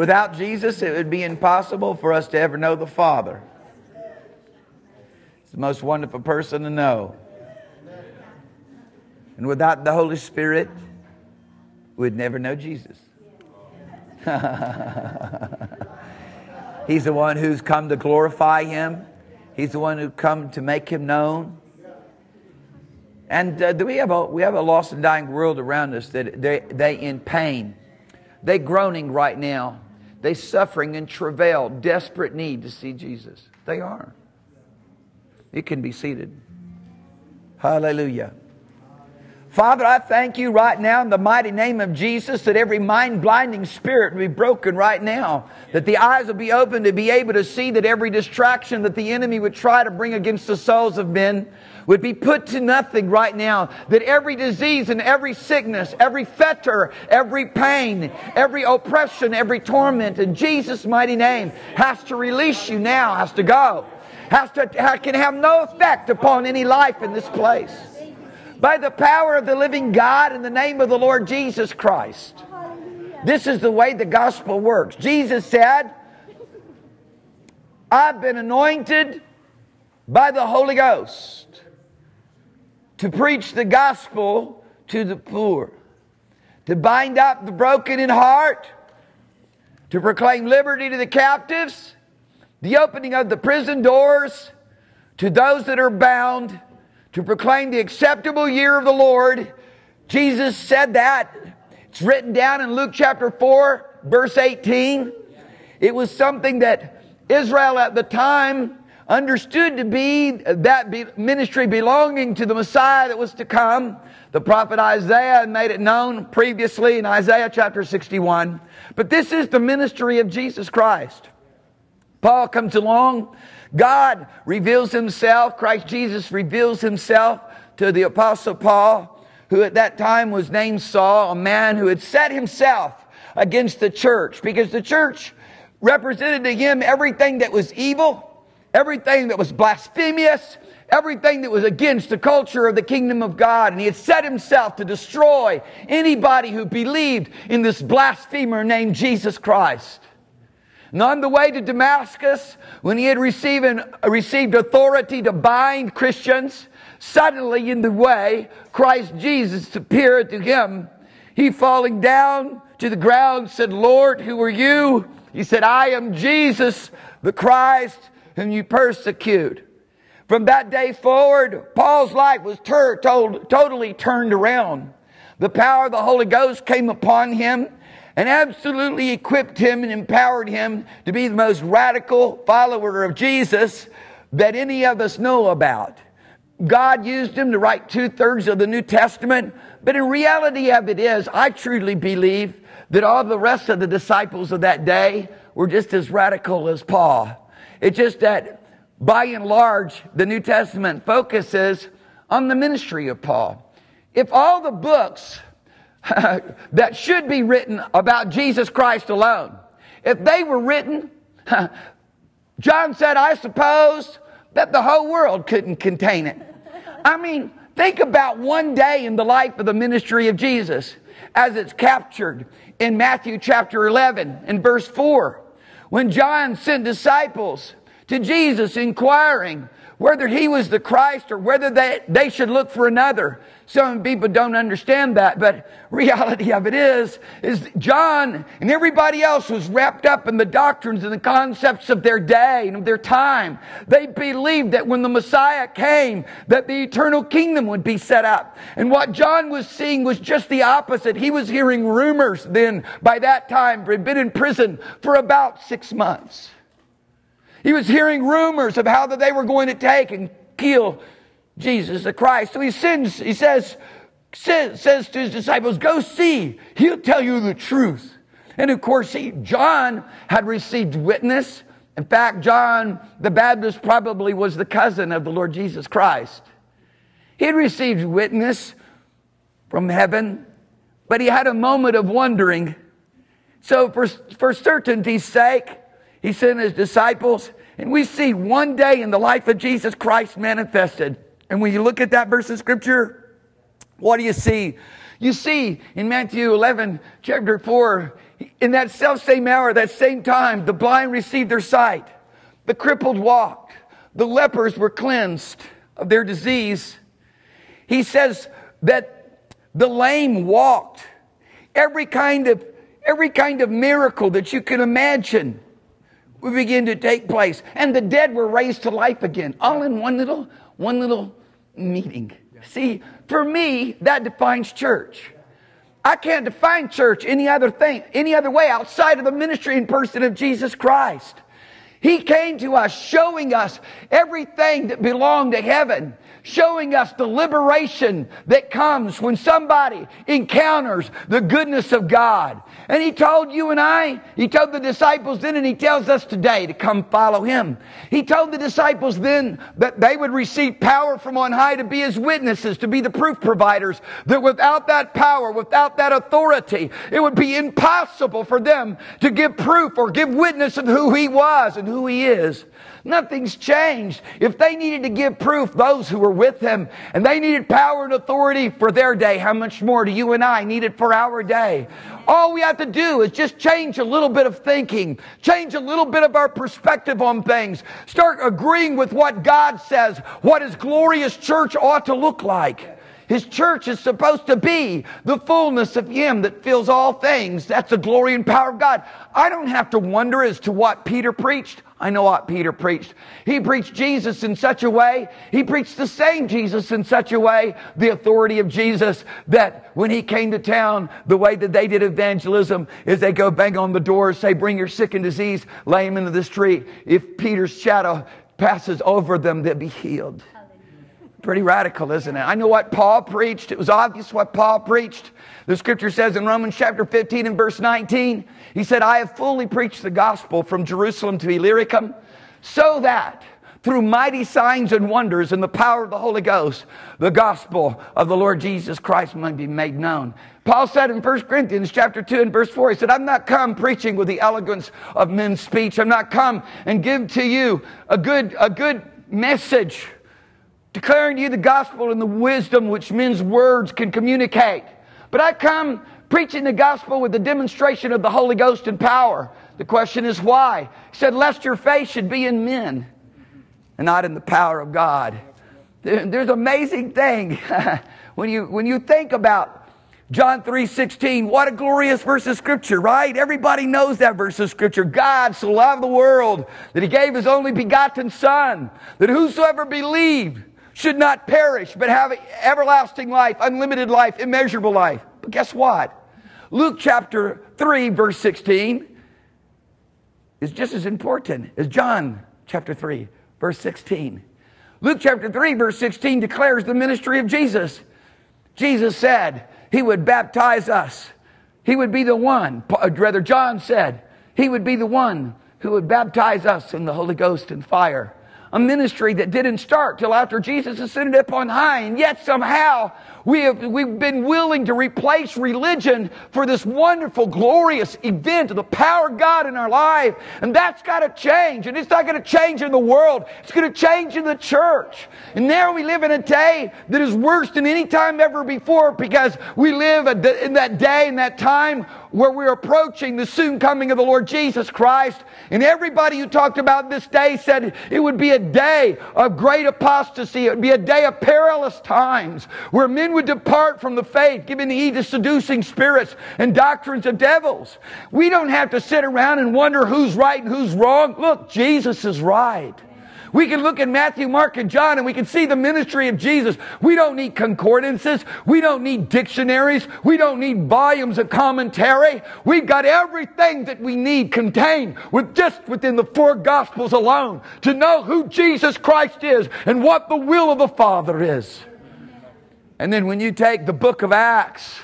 Without Jesus, it would be impossible for us to ever know the Father. He's the most wonderful person to know. And without the Holy Spirit, we'd never know Jesus. He's the one who's come to glorify Him. He's the one who's come to make Him known. And we have a lost and dying world around us that they in pain. They groaning right now. They suffering in travail, desperate need to see Jesus. They are. You can be seated. Hallelujah. Father, I thank You right now in the mighty name of Jesus that every mind-blinding spirit will be broken right now, that the eyes will be open to be able to see that every distraction that the enemy would try to bring against the souls of men would be put to nothing right now, that every disease and every sickness, every fetter, every pain, every oppression, every torment in Jesus' mighty name has to release You now, has to go, can have no effect upon any life in this place. By the power of the living God in the name of the Lord Jesus Christ. This is the way the gospel works. Jesus said, I've been anointed by the Holy Ghost to preach the gospel to the poor, to bind up the broken in heart, to proclaim liberty to the captives, the opening of the prison doors to those that are bound, to proclaim the acceptable year of the Lord. Jesus said that. It's written down in Luke chapter 4, verse 18. It was something that Israel at the time understood to be that ministry belonging to the Messiah that was to come. The prophet Isaiah made it known previously in Isaiah chapter 61. But this is the ministry of Jesus Christ. Paul comes along. God reveals Himself, Christ Jesus reveals Himself to the Apostle Paul, who at that time was named Saul, a man who had set himself against the church, because the church represented to him everything that was evil, everything that was blasphemous, everything that was against the culture of the kingdom of God. And he had set himself to destroy anybody who believed in this blasphemer named Jesus Christ. And on the way to Damascus, when he had received authority to bind Christians, suddenly in the way, Christ Jesus appeared to him. He, falling down to the ground, said, Lord, who are You? He said, I am Jesus, the Christ, whom you persecute. From that day forward, Paul's life was totally turned around. The power of the Holy Ghost came upon him and absolutely equipped him and empowered him to be the most radical follower of Jesus that any of us know about. God used him to write 2/3 of the New Testament, but in reality of it is, I truly believe that all the rest of the disciples of that day were just as radical as Paul. It's just that, by and large, the New Testament focuses on the ministry of Paul. If all the books that should be written about Jesus Christ alone, if they were written, John said, I suppose that the whole world couldn't contain it. I mean, think about one day in the life of the ministry of Jesus as it's captured in Matthew chapter 11 and verse 4, when John sent disciples to Jesus inquiring whether He was the Christ or whether they should look for another. Some people don't understand that, but reality of it is John and everybody else was wrapped up in the doctrines and the concepts of their day and of their time. They believed that when the Messiah came, that the eternal kingdom would be set up. And what John was seeing was just the opposite. He was hearing rumors then by that time. He'd been in prison for about 6 months. He was hearing rumors of how that they were going to take and kill Jesus the Christ. So he says to his disciples, go see, He'll tell you the truth. And of course, John had received witness. In fact, John the Baptist probably was the cousin of the Lord Jesus Christ. He had received witness from heaven, but he had a moment of wondering. So for certainty's sake, He sent His disciples, and we see one day in the life of Jesus Christ manifested. And when you look at that verse of Scripture, what do you see? You see, in Matthew 11, chapter 4, in that selfsame hour, that same time, the blind received their sight, the crippled walked, the lepers were cleansed of their disease. He says that the lame walked. Every kind of miracle that you can imagine would begin to take place, and the dead were raised to life again, all in one little meeting. See, for me, that defines church. I can't define church any other way outside of the ministry and person of Jesus Christ. He came to us showing us everything that belonged to heaven, showing us the liberation that comes when somebody encounters the goodness of God. And He told you and I, He told the disciples then, and He tells us today to come follow Him. He told the disciples then that they would receive power from on high to be His witnesses, to be the proof providers, that without that power, without that authority, it would be impossible for them to give proof or give witness of who He was and who He is. Nothing's changed. If they needed to give proof, those who were with Him, and they needed power and authority for their day, how much more do you and I need it for our day? All we have to do is just change a little bit of thinking, change a little bit of our perspective on things, start agreeing with what God says, what His glorious church ought to look like. His church is supposed to be the fullness of Him that fills all things. That's the glory and power of God. I don't have to wonder as to what Peter preached. I know what Peter preached. He preached Jesus in such a way, he preached the same Jesus in such a way, the authority of Jesus, that when he came to town, the way that they did evangelism is they go bang on the door, say, bring your sick and disease, lay him into the street. If Peter's shadow passes over them, they'll be healed. Pretty radical, isn't it? I know what Paul preached. It was obvious what Paul preached. The scripture says in Romans chapter 15 and verse 19, he said, I have fully preached the gospel from Jerusalem to Illyricum, so that through mighty signs and wonders and the power of the Holy Ghost, the gospel of the Lord Jesus Christ might be made known. Paul said in 1 Corinthians chapter 2 and verse 4, he said, I'm not come preaching with the eloquence of men's speech. I'm not come and give to you a good message, declaring to you the gospel and the wisdom which men's words can communicate. But I come preaching the gospel with the demonstration of the Holy Ghost and power. The question is why? He said, lest your faith should be in men and not in the power of God. There's an amazing thing when you think about John 3:16, what a glorious verse of Scripture, right? Everybody knows that verse of Scripture. God so loved the world that He gave His only begotten Son, that whosoever believed should not perish, but have everlasting life, unlimited life, immeasurable life. But guess what? Luke chapter 3, verse 16 is just as important as John chapter 3, verse 16. Luke chapter 3, verse 16 declares the ministry of Jesus. Jesus said He would baptize us. He would be the one, rather John said, He would be the one who would baptize us in the Holy Ghost and fire. A ministry that didn't start till after Jesus ascended up on high, and yet somehow we've been willing to replace religion for this wonderful, glorious event of the power of God in our life. And that's got to change, and it's not going to change in the world. It's going to change in the church. And now we live in a day that is worse than any time ever before, because we live in that day and that time where we're approaching the soon coming of the Lord Jesus Christ. And everybody who talked about this day said it would be a day of great apostasy. It would be a day of perilous times where men would depart from the faith, giving heed to seducing spirits and doctrines of devils. We don't have to sit around and wonder who's right and who's wrong. Look, Jesus is right. We can look at Matthew, Mark, and John, and we can see the ministry of Jesus. We don't need concordances. We don't need dictionaries. We don't need volumes of commentary. We've got everything that we need contained within the four Gospels alone to know who Jesus Christ is and what the will of the Father is. And then when you take the book of Acts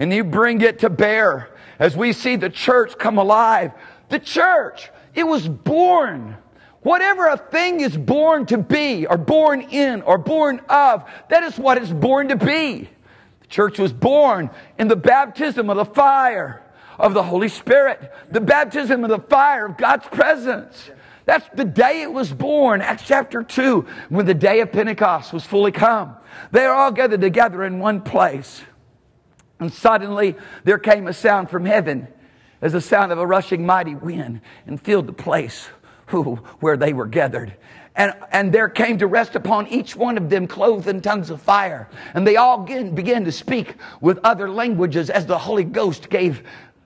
and you bring it to bear, as we see the church come alive, the church, it was born. Whatever a thing is born to be, or born in, or born of, that is what it's born to be. The church was born in the baptism of the fire of the Holy Spirit, the baptism of the fire of God's presence. That's the day it was born, Acts chapter 2, when the day of Pentecost was fully come. They are all gathered together in one place. And suddenly there came a sound from heaven as the sound of a rushing mighty wind and filled the place where they were gathered. And there came to rest upon each one of them clothed in tongues of fire. And they all began to speak with other languages as the Holy Ghost gave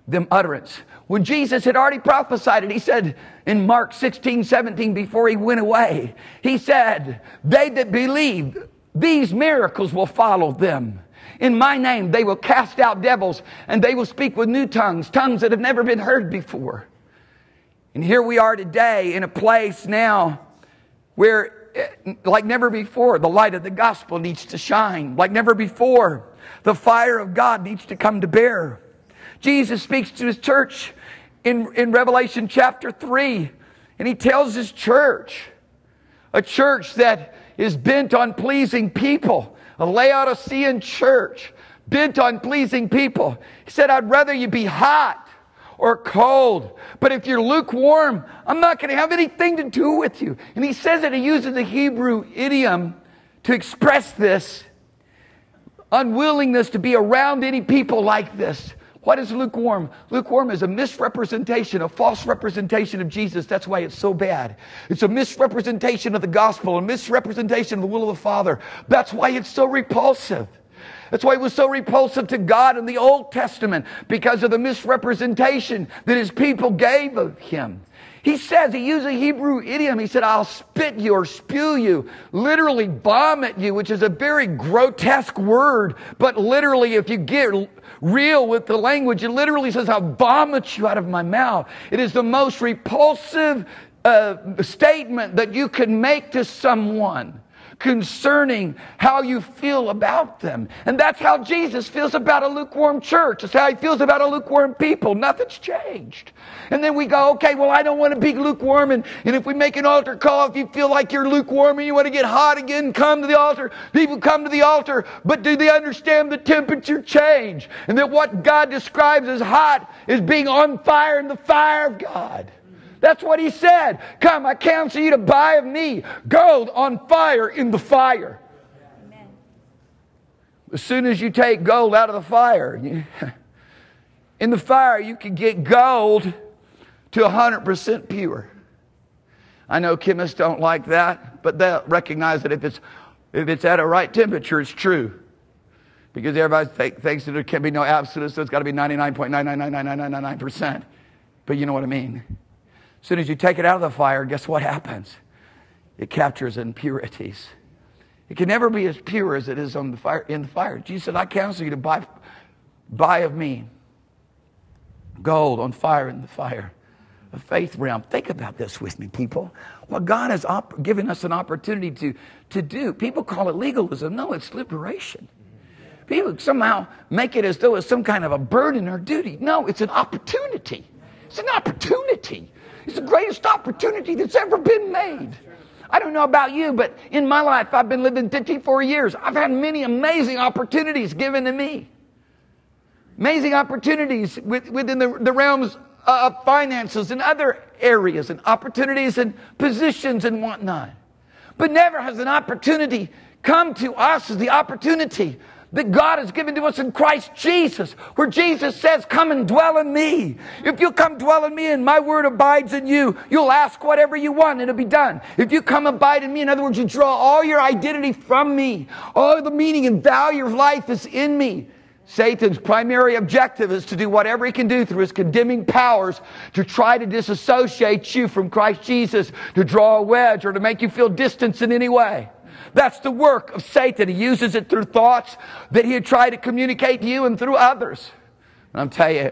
them utterance. When Jesus had already prophesied it, he said in Mark 16:17, before he went away, he said, "They that believe, these miracles will follow them. In my name they will cast out devils, and they will speak with new tongues, tongues that have never been heard before." And here we are today in a place now where, like never before, the light of the gospel needs to shine. Like never before, the fire of God needs to come to bear. Jesus speaks to his church in Revelation chapter 3, and he tells his church, a church that is bent on pleasing people, a Laodicean church bent on pleasing people. He said, "I'd rather you be hot or cold, but if you're lukewarm, I'm not going to have anything to do with you." And he says it, he uses the Hebrew idiom to express this unwillingness to be around any people like this. What is lukewarm? Lukewarm is a misrepresentation, a false representation of Jesus. That's why it's so bad. It's a misrepresentation of the gospel, a misrepresentation of the will of the Father. That's why it's so repulsive. That's why it was so repulsive to God in the Old Testament, because of the misrepresentation that his people gave of him. He says, he used a Hebrew idiom. He said, "I'll spit you," or spew you, literally vomit you, which is a very grotesque word. But literally, if you get real with the language, it literally says, "I'll vomit you out of my mouth." It is the most repulsive statement that you can make to someone concerning how you feel about them. And that's how Jesus feels about a lukewarm church. That's how he feels about a lukewarm people. Nothing's changed. And then we go, okay, well, I don't want to be lukewarm. And if we make an altar call, if you feel like you're lukewarm and you want to get hot again, come to the altar. People come to the altar, but do they understand the temperature change? And that what God describes as hot is being on fire in the fire of God. That's what he said. "Come, I counsel you to buy of me gold on fire in the fire." Amen. As soon as you take gold out of the fire, in the fire you can get gold to 100% pure. I know chemists don't like that, but they'll recognize that if it's at a right temperature, it's true. Because everybody thinks that there can be no absolute, so it's got to be 99.9999999%. But you know what I mean. As soon as you take it out of the fire, guess what happens? It captures impurities. It can never be as pure as it is on the fire, in the fire. Jesus said, "I counsel you to buy of me gold on fire in the fire." A faith realm. Think about this with me, people. What God has given us an opportunity to do. People call it legalism. No, it's liberation. People somehow make it as though it's some kind of a burden or duty. No, it's an opportunity. It's an opportunity. It's the greatest opportunity that's ever been made. I don't know about you, but in my life, I've been living 54 years. I've had many amazing opportunities given to me. Amazing opportunities within the realms of finances and other areas, and opportunities and positions and whatnot. But never has an opportunity come to us as the opportunity that God has given to us in Christ Jesus, where Jesus says, "Come and dwell in me. If you come dwell in me and my word abides in you, you'll ask whatever you want and it'll be done." If you come abide in me, in other words, you draw all your identity from me. All the meaning and value of life is in me. Satan's primary objective is to do whatever he can do through his condemning powers to try to disassociate you from Christ Jesus, to draw a wedge or to make you feel distant in any way. That's the work of Satan. He uses it through thoughts that he would try to communicate to you and through others. And I'm telling you,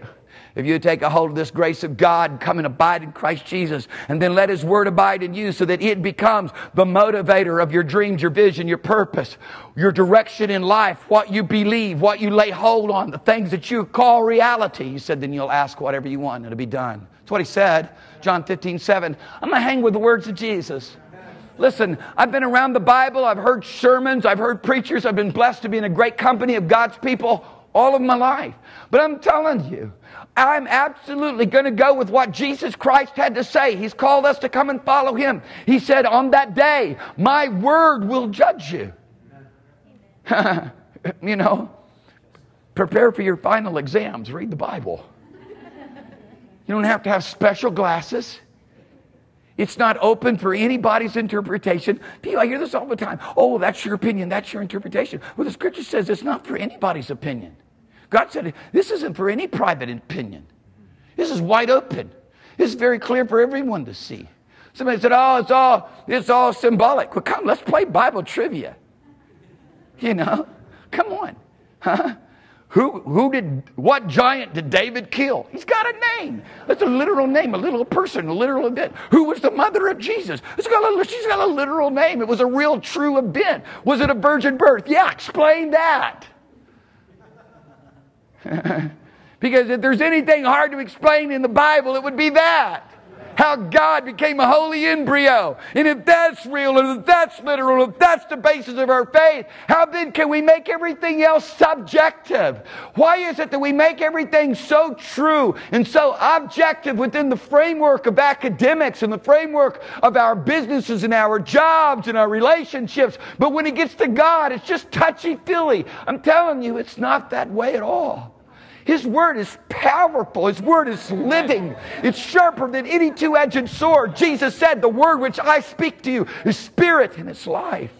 if you take a hold of this grace of God, come and abide in Christ Jesus, and then let his word abide in you so that it becomes the motivator of your dreams, your vision, your purpose, your direction in life, what you believe, what you lay hold on, the things that you call reality. He said, then you'll ask whatever you want and it'll be done. That's what he said, John 15:7. I'm going to hang with the words of Jesus. Listen, I've been around the Bible, I've heard sermons, I've heard preachers, I've been blessed to be in a great company of God's people all of my life. But I'm telling you, I'm absolutely going to go with what Jesus Christ had to say. He's called us to come and follow him. He said, on that day, my word will judge you. You know, prepare for your final exams. Read the Bible. You don't have to have special glasses. It's not open for anybody's interpretation. People, I hear this all the time. Oh, that's your opinion. That's your interpretation. Well, the scripture says it's not for anybody's opinion. God said, this isn't for any private opinion. This is wide open. This is very clear for everyone to see. Somebody said, oh, it's all symbolic. Well, come, let's play Bible trivia. You know, come on. Huh? What giant did David kill? He's got a name. That's a literal name, a literal person, a literal event. Who was the mother of Jesus? She's got a literal name. It was a real, true event. Was it a virgin birth? Yeah, explain that. Because if there's anything hard to explain in the Bible, it would be that. How God became a holy embryo. And if that's real, and if that's literal, and if that's the basis of our faith, how then can we make everything else subjective? Why is it that we make everything so true and so objective within the framework of academics and the framework of our businesses and our jobs and our relationships? But when it gets to God, it's just touchy-feely. I'm telling you, it's not that way at all. His word is powerful. His word is living. It's sharper than any two-edged sword. Jesus said, the word which I speak to you is spirit and it's life.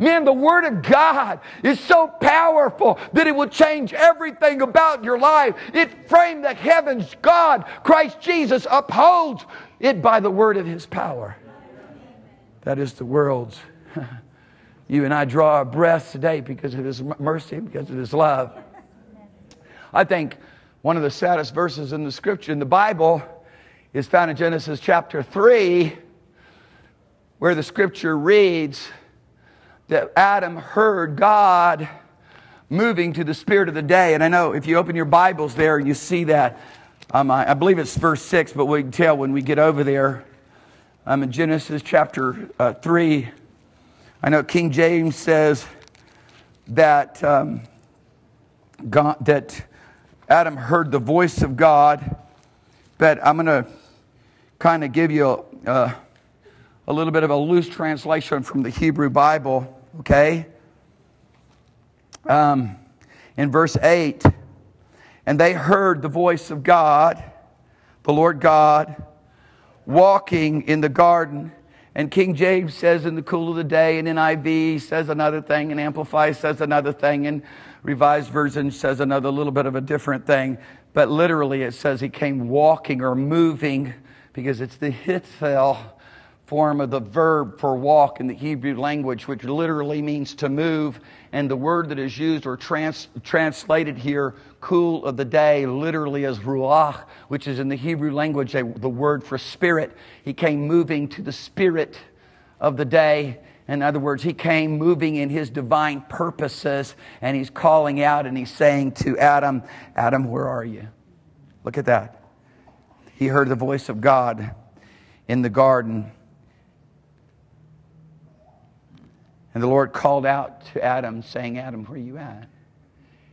Man, the word of God is so powerful that it will change everything about your life. It framed the heavens. God, Christ Jesus, upholds it by the word of his power. That is the world's. You and I draw our breath today because of his mercy, because of his love. I think one of the saddest verses in the scripture, in the Bible, is found in Genesis chapter 3, where the scripture reads that Adam heard God moving to the spirit of the day. And I know if you open your Bibles there, you see that. I believe it's verse 6, but we can tell when we get over there. In Genesis chapter 3, I know King James says that, that Adam heard the voice of God, but I'm going to kind of give you a little bit of a loose translation from the Hebrew Bible, okay? In verse 8, and they heard the voice of God, the Lord God, walking in the garden. And King James says in the cool of the day, and NIV says another thing, and Amplify says another thing, and Revised Version says another little bit of a different thing. But literally it says he came walking or moving, because it's the hitzal form of the verb for walk in the Hebrew language, which literally means to move. And the word that is used or translated here, cool of the day, literally as ruach, which is in the Hebrew language the word for spirit. He came moving to the spirit of the day. In other words, he came moving in his divine purposes, and he's calling out and he's saying to Adam, Adam, where are you? Look at that. He heard the voice of God in the garden. And the Lord called out to Adam, saying, Adam, where are you at?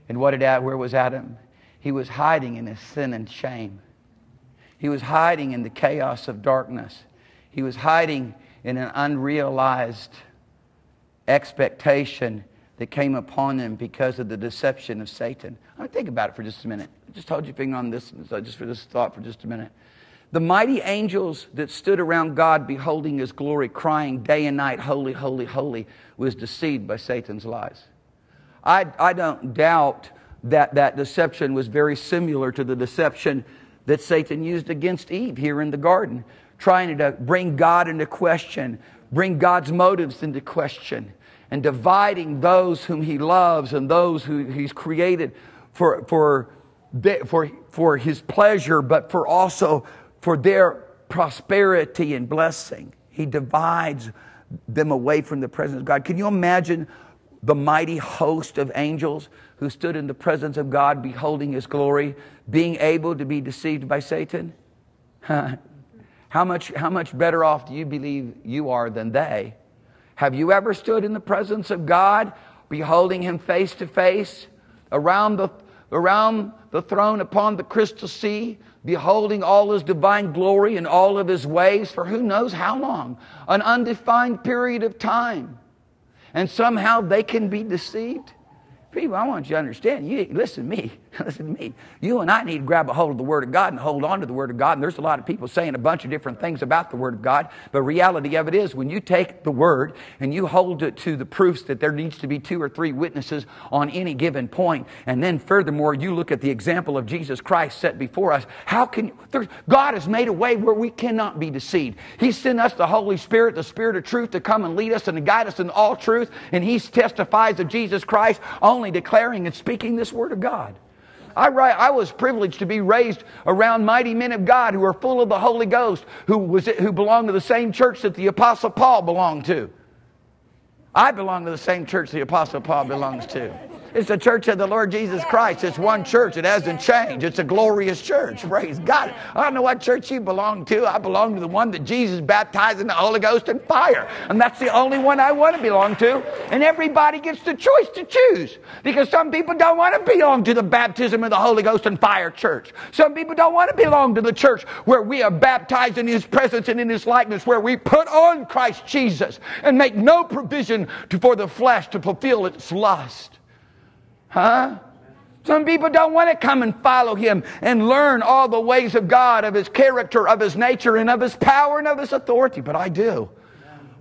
And where was Adam? He was hiding in his sin and shame. He was hiding in the chaos of darkness. He was hiding in an unrealized expectation that came upon him because of the deception of Satan. I mean, think about it for just a minute. I just hold your finger on this, just for this thought for just a minute. The mighty angels that stood around God beholding his glory, crying day and night, holy, holy, holy, was deceived by Satan's lies. I don't doubt that that deception was very similar to the deception that Satan used against Eve here in the garden, trying to bring God into question, bring God's motives into question, and dividing those whom he loves and those who he's created for his pleasure, but for also for their prosperity and blessing. He divides them away from the presence of God. Can you imagine the mighty host of angels who stood in the presence of God beholding his glory, being able to be deceived by Satan? How much better off do you believe you are than they? Have you ever stood in the presence of God, beholding him face to face, around the throne upon the crystal sea, beholding all his divine glory and all of his ways for who knows how long, an undefined period of time? And somehow they can be deceived? People, I want you to understand, listen to me. You and I need to grab a hold of the Word of God and hold on to the Word of God. And there's a lot of people saying a bunch of different things about the Word of God. But reality of it is, when you take the Word and you hold it to the proofs that there needs to be 2 or 3 witnesses on any given point, and then furthermore, you look at the example of Jesus Christ set before us. How can you, God has made a way where we cannot be deceived. He sent us the Holy Spirit, the Spirit of truth, to come and lead us and to guide us in all truth. And He testifies of Jesus Christ only declaring and speaking this Word of God. I was privileged to be raised around mighty men of God who are full of the Holy Ghost, who belonged to the same church that the Apostle Paul belonged to. I belong to the same church the Apostle Paul belongs to. It's the church of the Lord Jesus Christ. It's one church. It hasn't changed. It's a glorious church. Praise God. I don't know what church you belong to. I belong to the one that Jesus baptized in the Holy Ghost and fire. And that's the only one I want to belong to. And everybody gets the choice to choose. Because some people don't want to belong to the baptism of the Holy Ghost and fire church. Some people don't want to belong to the church where we are baptized in His presence and in His likeness, where we put on Christ Jesus and make no provision for the flesh to fulfill its lust. Huh? Some people don't want to come and follow Him and learn all the ways of God, of His character, of His nature, and of His power, and of His authority. But I do.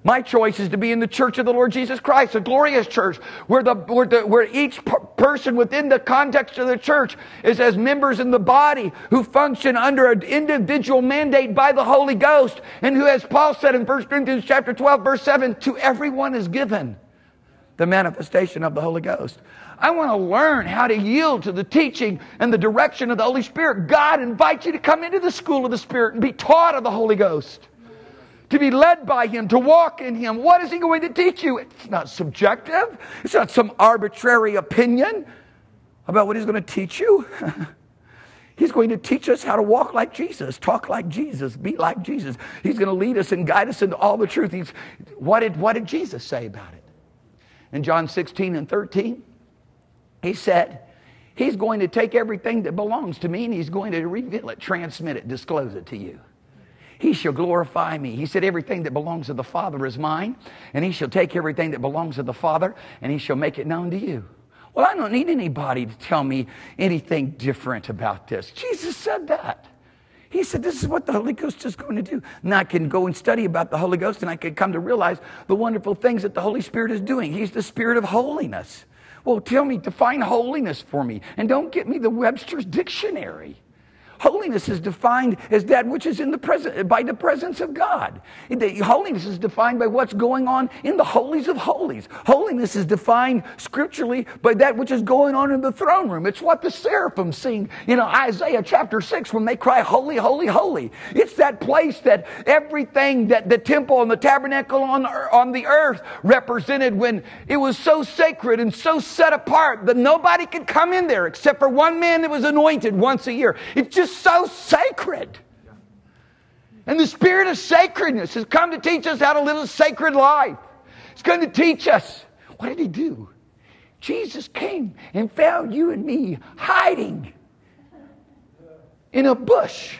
My choice is to be in the church of the Lord Jesus Christ, a glorious church, where each person within the context of the church is as members in the body who function under an individual mandate by the Holy Ghost, and who, as Paul said in 1 Corinthians chapter 12, verse 7, to everyone is given the manifestation of the Holy Ghost. I want to learn how to yield to the teaching and the direction of the Holy Spirit. God invites you to come into the school of the Spirit and be taught of the Holy Ghost, to be led by Him, to walk in Him. What is He going to teach you? It's not subjective. It's not some arbitrary opinion about what He's going to teach you. He's going to teach us how to walk like Jesus, talk like Jesus, be like Jesus. He's going to lead us and guide us into all the truth. What did Jesus say about it? In John 16 and 13, He said, He's going to take everything that belongs to me and He's going to reveal it, transmit it, disclose it to you. He shall glorify me. He said, everything that belongs to the Father is mine, and He shall take everything that belongs to the Father and He shall make it known to you. Well, I don't need anybody to tell me anything different about this. Jesus said that. He said, this is what the Holy Ghost is going to do. And I can go and study about the Holy Ghost, and I can come to realize the wonderful things that the Holy Spirit is doing. He's the Spirit of holiness. Well, tell me, define holiness for me. And don't get me the Webster's Dictionary. Holiness is defined as that which is in the presence, by the presence of God. Holiness is defined by what's going on in the holies of holies. Holiness is defined scripturally by that which is going on in the throne room. It's what the seraphim sing in Isaiah chapter 6 when they cry, holy, holy, holy. It's that place that everything that the temple and the tabernacle on the earth represented when it was so sacred and so set apart that nobody could come in there except for one man that was anointed once a year. It's just so sacred. And the spirit of sacredness has come to teach us how to live a sacred life. It's going to teach us. What did He do? Jesus came and found you and me hiding in a bush,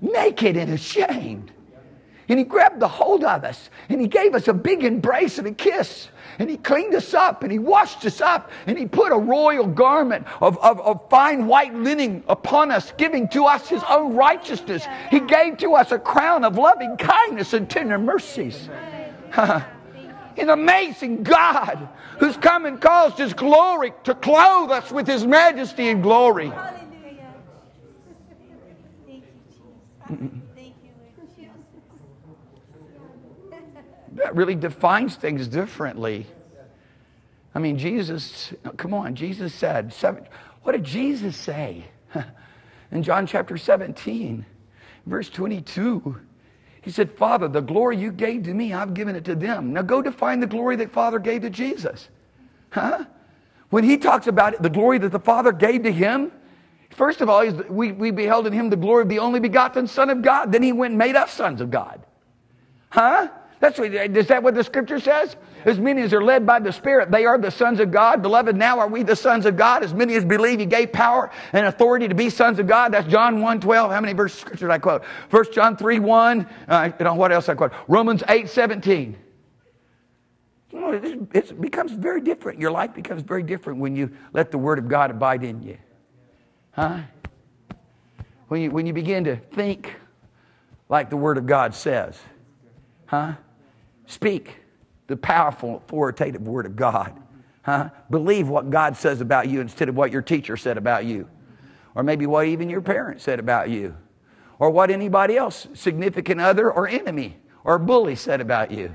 naked and ashamed. And He grabbed the hold of us, and He gave us a big embrace and a kiss. And He cleaned us up, and He washed us up, and He put a royal garment of fine white linen upon us, giving to us His own righteousness. He gave to us a crown of loving kindness and tender mercies. An amazing God who's come and caused His glory to clothe us with His majesty and glory. Hallelujah. Thank you, Jesus. That really defines things differently. I mean, Jesus, come on, Jesus said, what did Jesus say? In John chapter 17, verse 22, He said, Father, the glory You gave to me, I've given it to them. Now go define the glory that Father gave to Jesus. Huh? When He talks about it, the glory that the Father gave to Him, first of all, we beheld in Him the glory of the only begotten Son of God. Then He went and made us sons of God. Huh? Is that what the Scripture says? As many as are led by the Spirit, they are the sons of God. Beloved, now are we the sons of God. As many as believe, He gave power and authority to be sons of God. That's John 1:12. How many verses of Scripture did I quote? 1 John 3:1. What else I quote? Romans 8:17. Well, it becomes very different. Your life becomes very different when you let the Word of God abide in you. Huh? When you begin to think like the Word of God says. Huh? Speak the powerful, authoritative Word of God. Huh? Believe what God says about you instead of what your teacher said about you. Or maybe what even your parents said about you. Or what anybody else, significant other or enemy or bully said about you.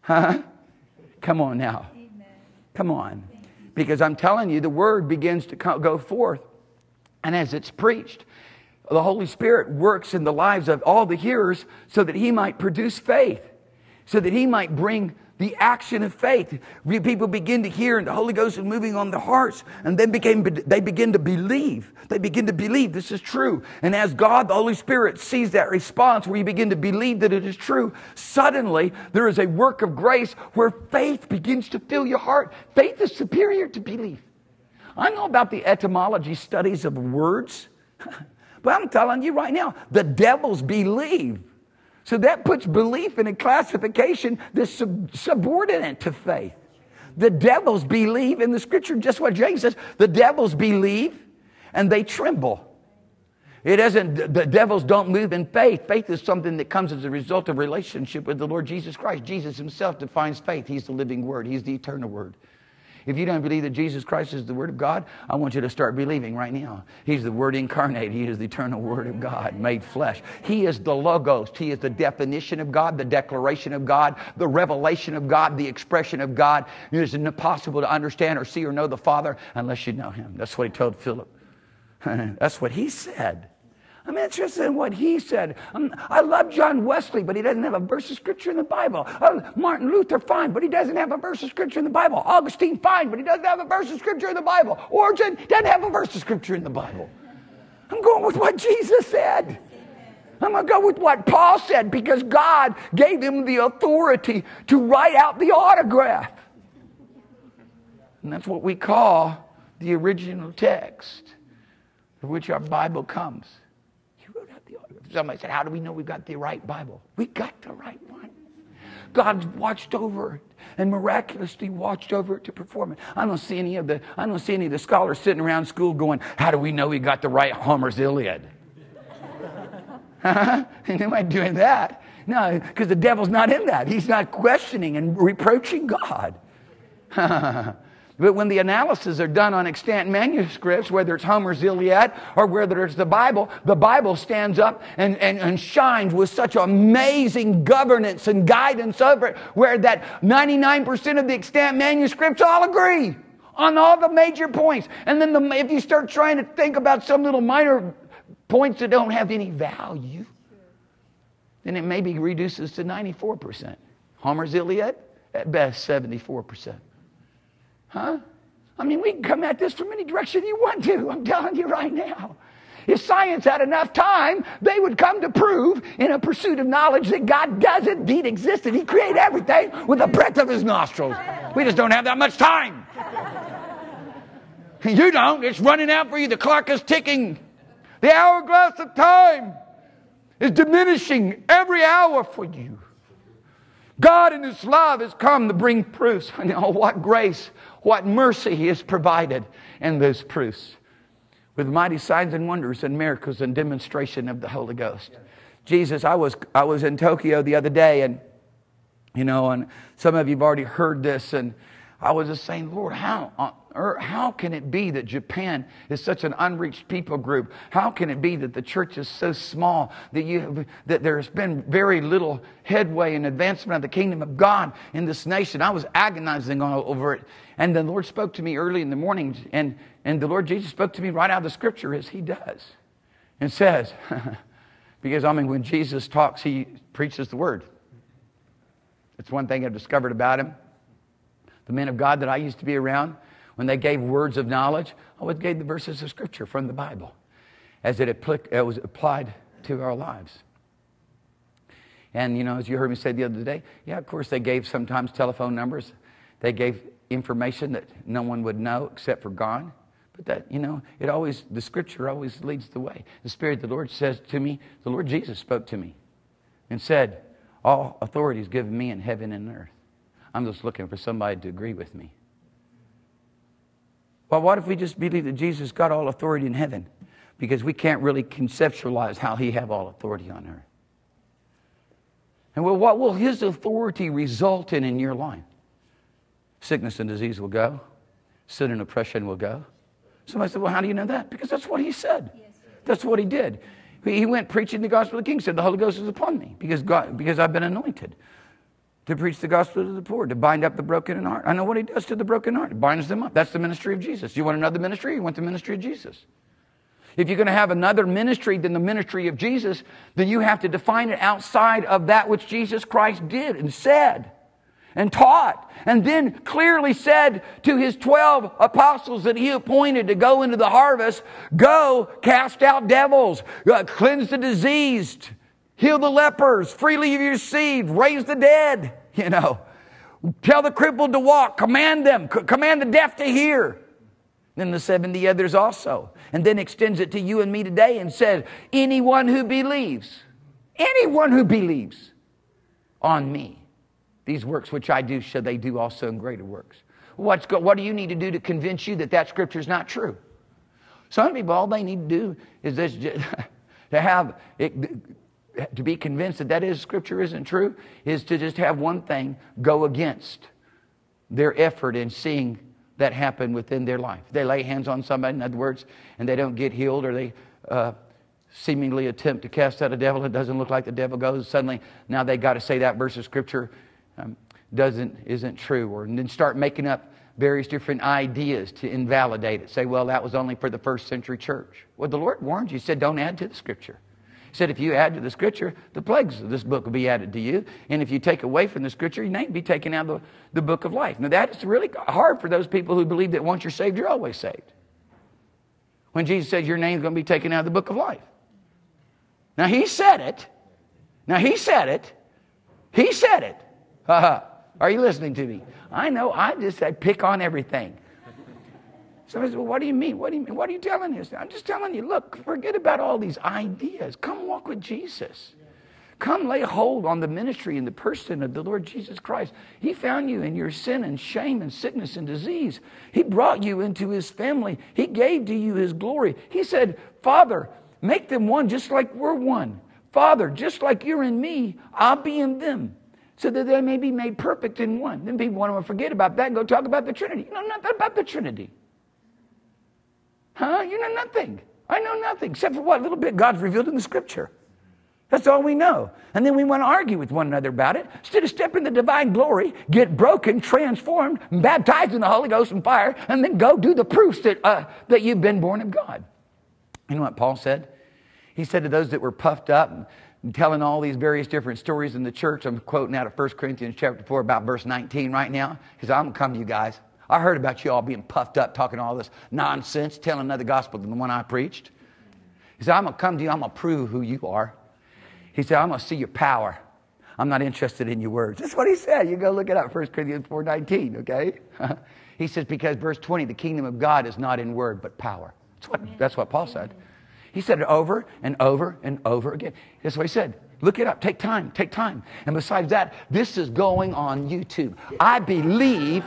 Huh? Come on now. Amen. Come on. Because I'm telling you, the Word begins to go forth. And as it's preached, the Holy Spirit works in the lives of all the hearers so that He might produce faith. So that He might bring the action of faith. People begin to hear, and the Holy Ghost is moving on their hearts, and then they begin to believe. They begin to believe this is true. And as God, the Holy Spirit, sees that response where you begin to believe that it is true, suddenly there is a work of grace where faith begins to fill your heart. Faith is superior to belief. I know about the etymology studies of words, but I'm telling you right now, the devils believe. So that puts belief in a classification that's subordinate to faith. The devils believe in the Scripture, just what James says. The devils believe and they tremble. It isn't, the devils don't move in faith. Faith is something that comes as a result of relationship with the Lord Jesus Christ. Jesus Himself defines faith. He's the living Word. He's the eternal Word. If you don't believe that Jesus Christ is the Word of God, I want you to start believing right now. He's the Word incarnate. He is the eternal Word of God made flesh. He is the Logos. He is the definition of God, the declaration of God, the revelation of God, the expression of God. It is impossible to understand or see or know the Father unless you know Him. That's what He told Philip. That's what he said. I'm interested in what he said. I love John Wesley, but he doesn't have a verse of Scripture in the Bible. Martin Luther, fine, but he doesn't have a verse of Scripture in the Bible. Augustine, fine, but he doesn't have a verse of Scripture in the Bible. Origen doesn't have a verse of Scripture in the Bible. I'm going with what Jesus said. I'm going to go with what Paul said because God gave him the authority to write out the autograph. And that's what we call the original text from which our Bible comes. Somebody said, how do we know we've got the right Bible? We got the right one. God's watched over it and miraculously watched over it to perform it. I don't see any of the scholars sitting around school going, how do we know we got the right Homer's Iliad? Huh? And am I doing that? No, because the devil's not in that. He's not questioning and reproaching God. But when the analyses are done on extant manuscripts, whether it's Homer's Iliad or whether it's the Bible stands up and shines with such amazing governance and guidance over it, where that 99% of the extant manuscripts all agree on all the major points. And then if you start trying to think about some little minor points that don't have any value, then it maybe reduces to 94%. Homer's Iliad, at best, 74%. Huh? I mean, we can come at this from any direction you want to. I'm telling you right now. If science had enough time, they would come to prove in a pursuit of knowledge that God does indeed exist and He created everything with the breath of His nostrils. We just don't have that much time. You don't. It's running out for you. The clock is ticking. The hourglass of time is diminishing every hour for you. God in His love has come to bring proofs. And oh, what grace, what mercy He has provided in those proofs. With mighty signs and wonders and miracles and demonstration of the Holy Ghost. Jesus, I was in Tokyo the other day, and you know, and some of you have already heard this, and I was just saying, Lord, how can it be that Japan is such an unreached people group? How can it be that the church is so small that there's been very little headway and advancement of the kingdom of God in this nation? I was agonizing all over it. And the Lord spoke to me early in the morning, and the Lord Jesus spoke to me right out of the Scripture as He does and says, because I mean, when Jesus talks, He preaches the Word. It's one thing I've discovered about Him. The men of God that I used to be around, when they gave words of knowledge, I always gave the verses of Scripture from the Bible as it was applied to our lives. And, you know, as you heard me say the other day, yeah, of course, they gave sometimes telephone numbers. They gave information that no one would know except for God. But that, you know, the Scripture always leads the way. The Spirit of the Lord says to me, the Lord Jesus spoke to me and said, all authority is given me in heaven and earth. I'm just looking for somebody to agree with me. Well, what if we just believe that Jesus got all authority in heaven? Because we can't really conceptualize how he have all authority on earth. And well, what will his authority result in your life? Sickness and disease will go. Sin and oppression will go. Somebody said, well, how do you know that? Because that's what he said. Yes, that's what he did. He went preaching the gospel of the King, said, the Holy Ghost is upon me because I've been anointed to preach the gospel to the poor, to bind up the broken in heart. I know what he does to the broken heart. He binds them up. That's the ministry of Jesus. You want another ministry? You want the ministry of Jesus. If you're going to have another ministry than the ministry of Jesus, then you have to define it outside of that which Jesus Christ did and said and taught, and then clearly said to his 12 apostles that he appointed to go into the harvest, go cast out devils, cleanse the diseased, heal the lepers, freely you received, raise the dead, you know, tell the crippled to walk, command them, command the deaf to hear. Then the 70 others also. And then extends it to you and me today and said, anyone who believes on me, these works which I do, shall they do also in greater works. What do you need to do to convince you that that scripture is not true? Some people, all they need to do is this, to be convinced that scripture isn't true, is to just have one thing go against their effort in seeing that happen within their life. They lay hands on somebody, in other words, and they don't get healed, or they seemingly attempt to cast out a devil. It doesn't look like the devil goes. Suddenly, now they got to say that verse of scripture isn't true, or and then start making up various different ideas to invalidate it. Say, well, that was only for the first century church. Well, the Lord warned you. He said, don't add to the scripture. He said, if you add to the scripture, the plagues of this book will be added to you. And if you take away from the scripture, your name will be taken out of the book of life. Now, that is really hard for those people who believe that once you're saved, you're always saved. When Jesus says your name is going to be taken out of the book of life. Now, he said it. Now, he said it. He said it. Are you listening to me? I know. I pick on everything. Somebody says, well, what do you mean? What do you mean? What are you telling us? I'm just telling you, look, forget about all these ideas. Come walk with Jesus. Come lay hold on the ministry and the person of the Lord Jesus Christ. He found you in your sin and shame and sickness and disease. He brought you into his family. He gave to you his glory. He said, Father, make them one just like we're one. Father, just like you're in me, I'll be in them, so that they may be made perfect in one. Then people want to forget about that and go talk about the Trinity. You know nothing about the Trinity. Huh? You know nothing. I know nothing. Except for what? A little bit God's revealed in the scripture. That's all we know. And then we want to argue with one another about it. Instead of stepping in the divine glory, get broken, transformed, and baptized in the Holy Ghost and fire, and then go do the proofs that you've been born of God. You know what Paul said? He said to those that were puffed up and telling all these various different stories in the church, I'm quoting out of 1 Corinthians chapter 4 about verse 19 right now, because I'm going to come to you guys. I heard about you all being puffed up, talking all this nonsense, telling another gospel than the one I preached. He said, I'm going to come to you. I'm going to prove who you are. He said, I'm going to see your power. I'm not interested in your words. That's what he said. You go look it up, 1 Corinthians 4:19, okay? He says, because verse 20, the kingdom of God is not in word but power. That's what Paul said. He said it over and over and over again. That's what he said. Look it up. Take time. Take time. And besides that, this is going on YouTube. I believe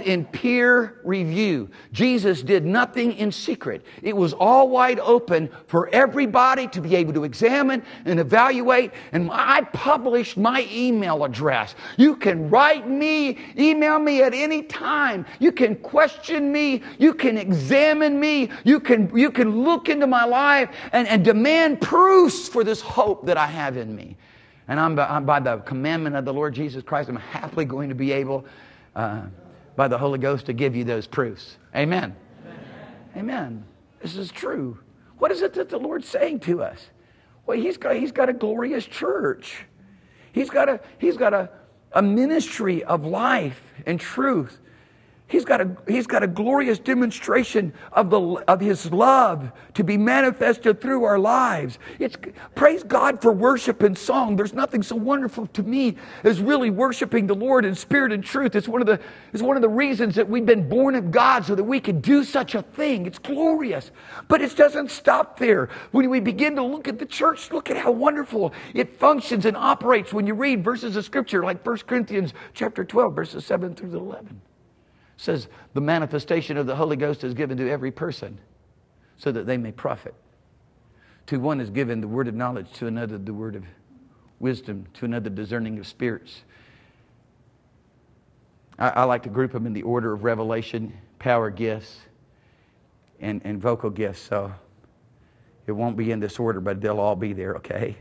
in peer review. Jesus did nothing in secret. It was all wide open for everybody to be able to examine and evaluate. And I published my email address. You can write me, email me at any time. You can question me. You can examine me. You can look into my life and demand proofs for this hope that I have in me. And I'm by the commandment of the Lord Jesus Christ, I'm happily going to be able by the Holy Ghost to give you those proofs. Amen. Amen. Amen. This is true. What is it that the Lord's saying to us? Well, He's got a glorious church. He's got a ministry of life and truth He's got a glorious demonstration of His love to be manifested through our lives. It's praise God for worship and song. There's nothing so wonderful to me as really worshiping the Lord in spirit and truth. It's one of the reasons that we've been born of God, so that we can do such a thing. It's glorious. But it doesn't stop there. When we begin to look at the church, look at how wonderful it functions and operates when you read verses of Scripture like 1 Corinthians chapter 12, verses 7 through 11. Says the manifestation of the Holy Ghost is given to every person so that they may profit. To one is given the word of knowledge, to another the word of wisdom, to another discerning of spirits. I like to group them in the order of revelation, power gifts, and vocal gifts. So it won't be in this order, but they'll all be there, okay?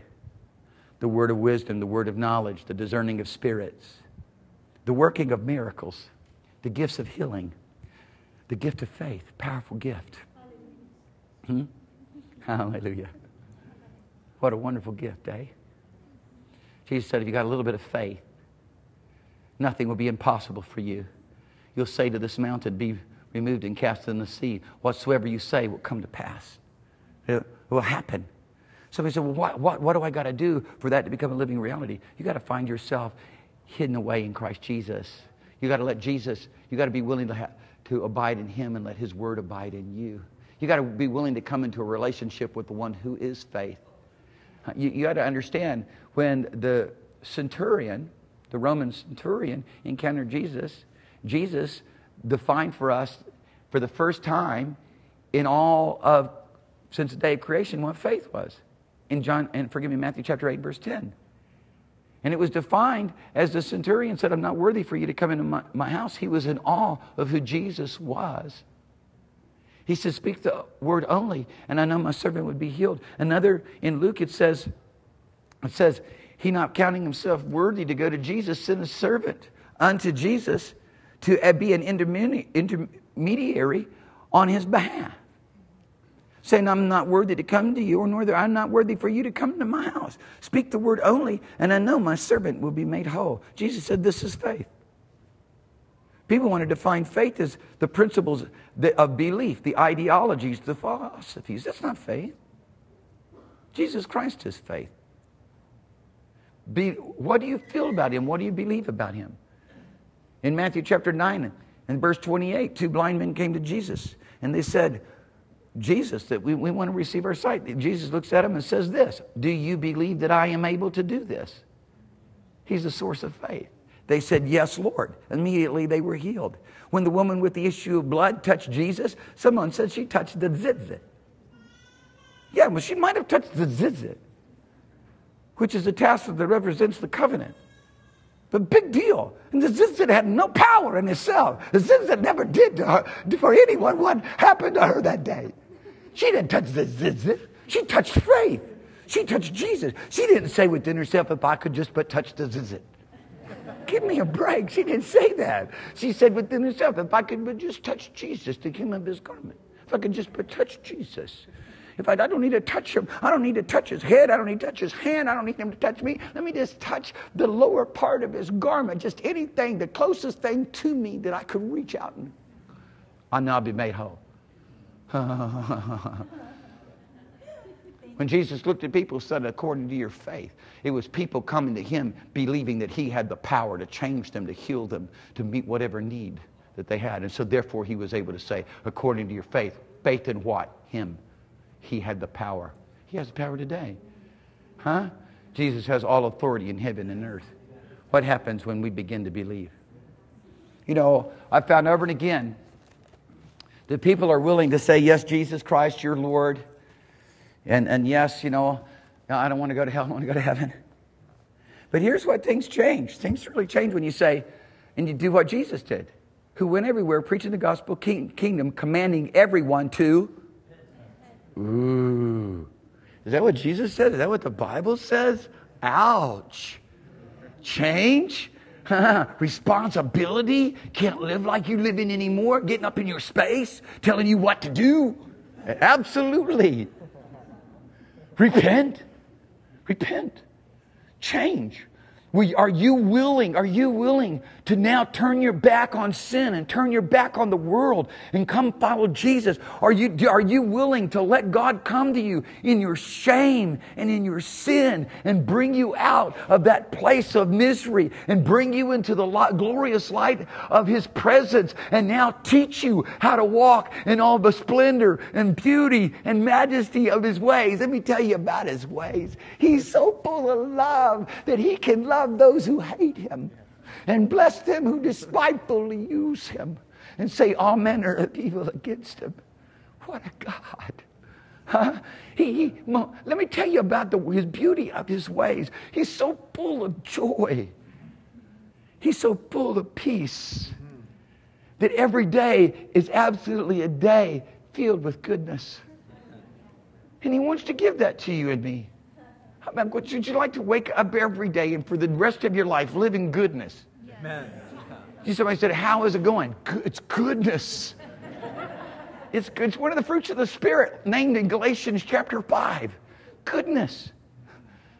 The word of wisdom, the word of knowledge, the discerning of spirits, the working of miracles, the gifts of healing, the gift of faith, powerful gift. Hallelujah. Hallelujah. What a wonderful gift, eh? Jesus said, if you got a little bit of faith, nothing will be impossible for you. You'll say to this mountain, be removed and cast in the sea. Whatsoever you say will come to pass. It will happen. Somebody said, well, what do I got to do for that to become a living reality? You got to find yourself hidden away in Christ Jesus. You got to let Jesus, you got to be willing to abide in Him and let His Word abide in you. You got to be willing to come into a relationship with the one who is faith. You got to understand, when the centurion, the Roman centurion, encountered Jesus, Jesus defined for us for the first time in all of, since the day of creation, what faith was. In John, and forgive me, Matthew chapter 8, verse 10. And it was defined as the centurion said, I'm not worthy for you to come into my house. He was in awe of who Jesus was. He said, speak the word only, and I know my servant would be healed. Another, in Luke, it says, he not counting himself worthy to go to Jesus, sent a servant unto Jesus to be an intermediary on his behalf, saying, I'm not worthy to come to you, or nor I'm not worthy for you to come to my house. Speak the word only, and I know my servant will be made whole. Jesus said, this is faith. People want to define faith as the principles of belief, the ideologies, the philosophies. That's not faith. Jesus Christ is faith. What do you feel about Him? What do you believe about Him? In Matthew chapter 9 and verse 28, two blind men came to Jesus, and they said, Jesus, that we want to receive our sight. Jesus looks at him and says this, do you believe that I am able to do this? He's the source of faith. They said, yes, Lord. Immediately they were healed. When the woman with the issue of blood touched Jesus, someone said she touched the zither. Yeah, well, she might have touched the zither, which is a tassel that represents the covenant. But big deal. And the zither had no power in itself. The zither never did to her, for anyone what happened to her that day. She didn't touch the zither. She touched faith. She touched Jesus. She didn't say within herself, if I could just but touch the zither. Give me a break. She didn't say that. She said within herself, if I could but just touch Jesus, the hem of His garment. If I could just but touch Jesus. If I don't need to touch Him. I don't need to touch His head. I don't need to touch His hand. I don't need Him to touch me. Let me just touch the lower part of His garment. Just anything, the closest thing to me that I could reach out and I know I'll be made whole. When Jesus looked at people, said, according to your faith, it was people coming to Him, believing that He had the power to change them, to heal them, to meet whatever need that they had. And so therefore He was able to say, according to your faith. Faith in what? Him. He had the power. He has the power today. Huh? Jesus has all authority in heaven and earth. What happens when we begin to believe? You know, I found over and again that people are willing to say, yes, Jesus Christ, You're Lord. And yes, you know, I don't want to go to hell. I want to go to heaven. But here's what things change. Things really change when you say, and you do what Jesus did, who went everywhere preaching the gospel kingdom, commanding everyone to. Ooh. Is that what Jesus said? Is that what the Bible says? Ouch. Change? Responsibility? Can't live like you're living anymore? Getting up in your space? Telling you what to do? Absolutely. Repent. Change. Are you willing to now turn your back on sin and turn your back on the world and come follow Jesus? Are you willing to let God come to you in your shame and in your sin and bring you out of that place of misery and bring you into the glorious light of His presence and now teach you how to walk in all the splendor and beauty and majesty of His ways? Let me tell you about His ways. He's so full of love that He can love those who hate Him and bless them who despitefully use Him and say all manner of evil against Him. What a God. Huh? Let me tell you about His beauty of His ways. He's so full of joy. He's so full of peace that every day is absolutely a day filled with goodness. And He wants to give that to you and me. Would you like to wake up every day and for the rest of your life live in goodness? Yes. Amen. Somebody said, how is it going? It's goodness. It's one of the fruits of the Spirit named in Galatians chapter 5. Goodness.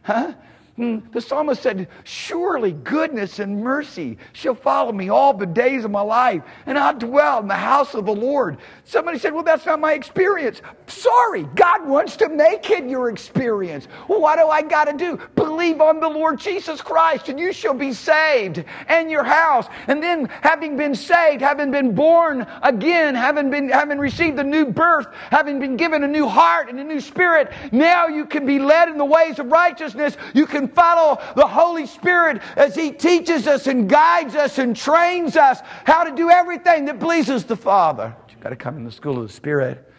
Huh? The psalmist said, surely goodness and mercy shall follow me all the days of my life, and I'll dwell in the house of the Lord. Somebody said, well, that's not my experience. Sorry, God wants to make it your experience. Well, what do I got to do? Believe on the Lord Jesus Christ, and you shall be saved, and your house. And then, having been saved, having been born again, having received a new birth, having been given a new heart and a new spirit, now you can be led in the ways of righteousness. You can follow the Holy Spirit as He teaches us and guides us and trains us how to do everything that pleases the Father. But you've got to come in the school of the Spirit.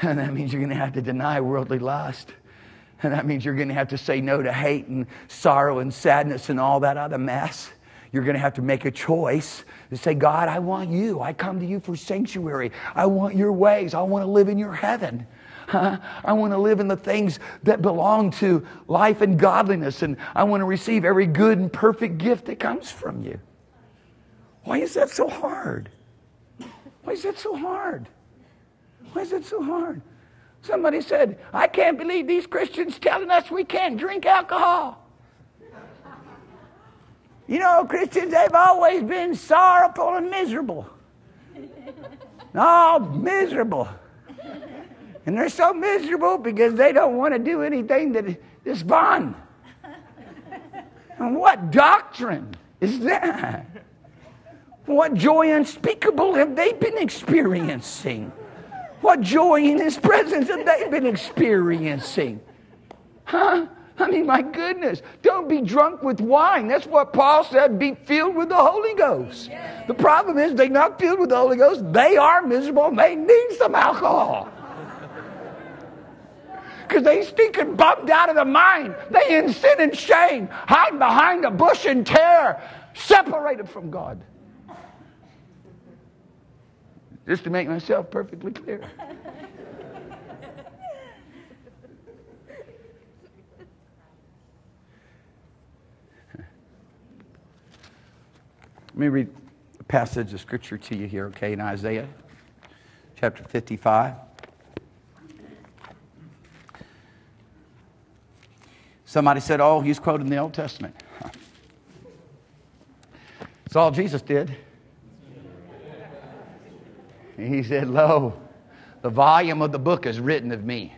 And that means you're going to have to deny worldly lust. And that means you're going to have to say no to hate and sorrow and sadness and all that other mess. You're going to have to make a choice to say, God, I want You. I come to You for sanctuary. I want Your ways. I want to live in Your heaven. I want to live in the things that belong to life and godliness, and I want to receive every good and perfect gift that comes from You. Why is that so hard? Why is that so hard? Why is that so hard? Somebody said, I can't believe these Christians telling us we can't drink alcohol. You know, Christians, they've always been sorrowful and miserable. Oh, miserable. And they're so miserable because they don't want to do anything that is fun. And what doctrine is that? What joy unspeakable have they been experiencing? What joy in His presence have they been experiencing? Huh? I mean, my goodness, don't be drunk with wine. That's what Paul said, be filled with the Holy Ghost. The problem is they're not filled with the Holy Ghost. They are miserable and they need some alcohol. Because they stinking bummed out of the mind. They in sin and shame, hide behind a bush and tear, separated from God. Just to make myself perfectly clear. Let me read a passage of Scripture to you here, okay, in Isaiah chapter 55. Somebody said, oh, he's quoting the Old Testament. That's all Jesus did. He said, lo, the volume of the book is written of me.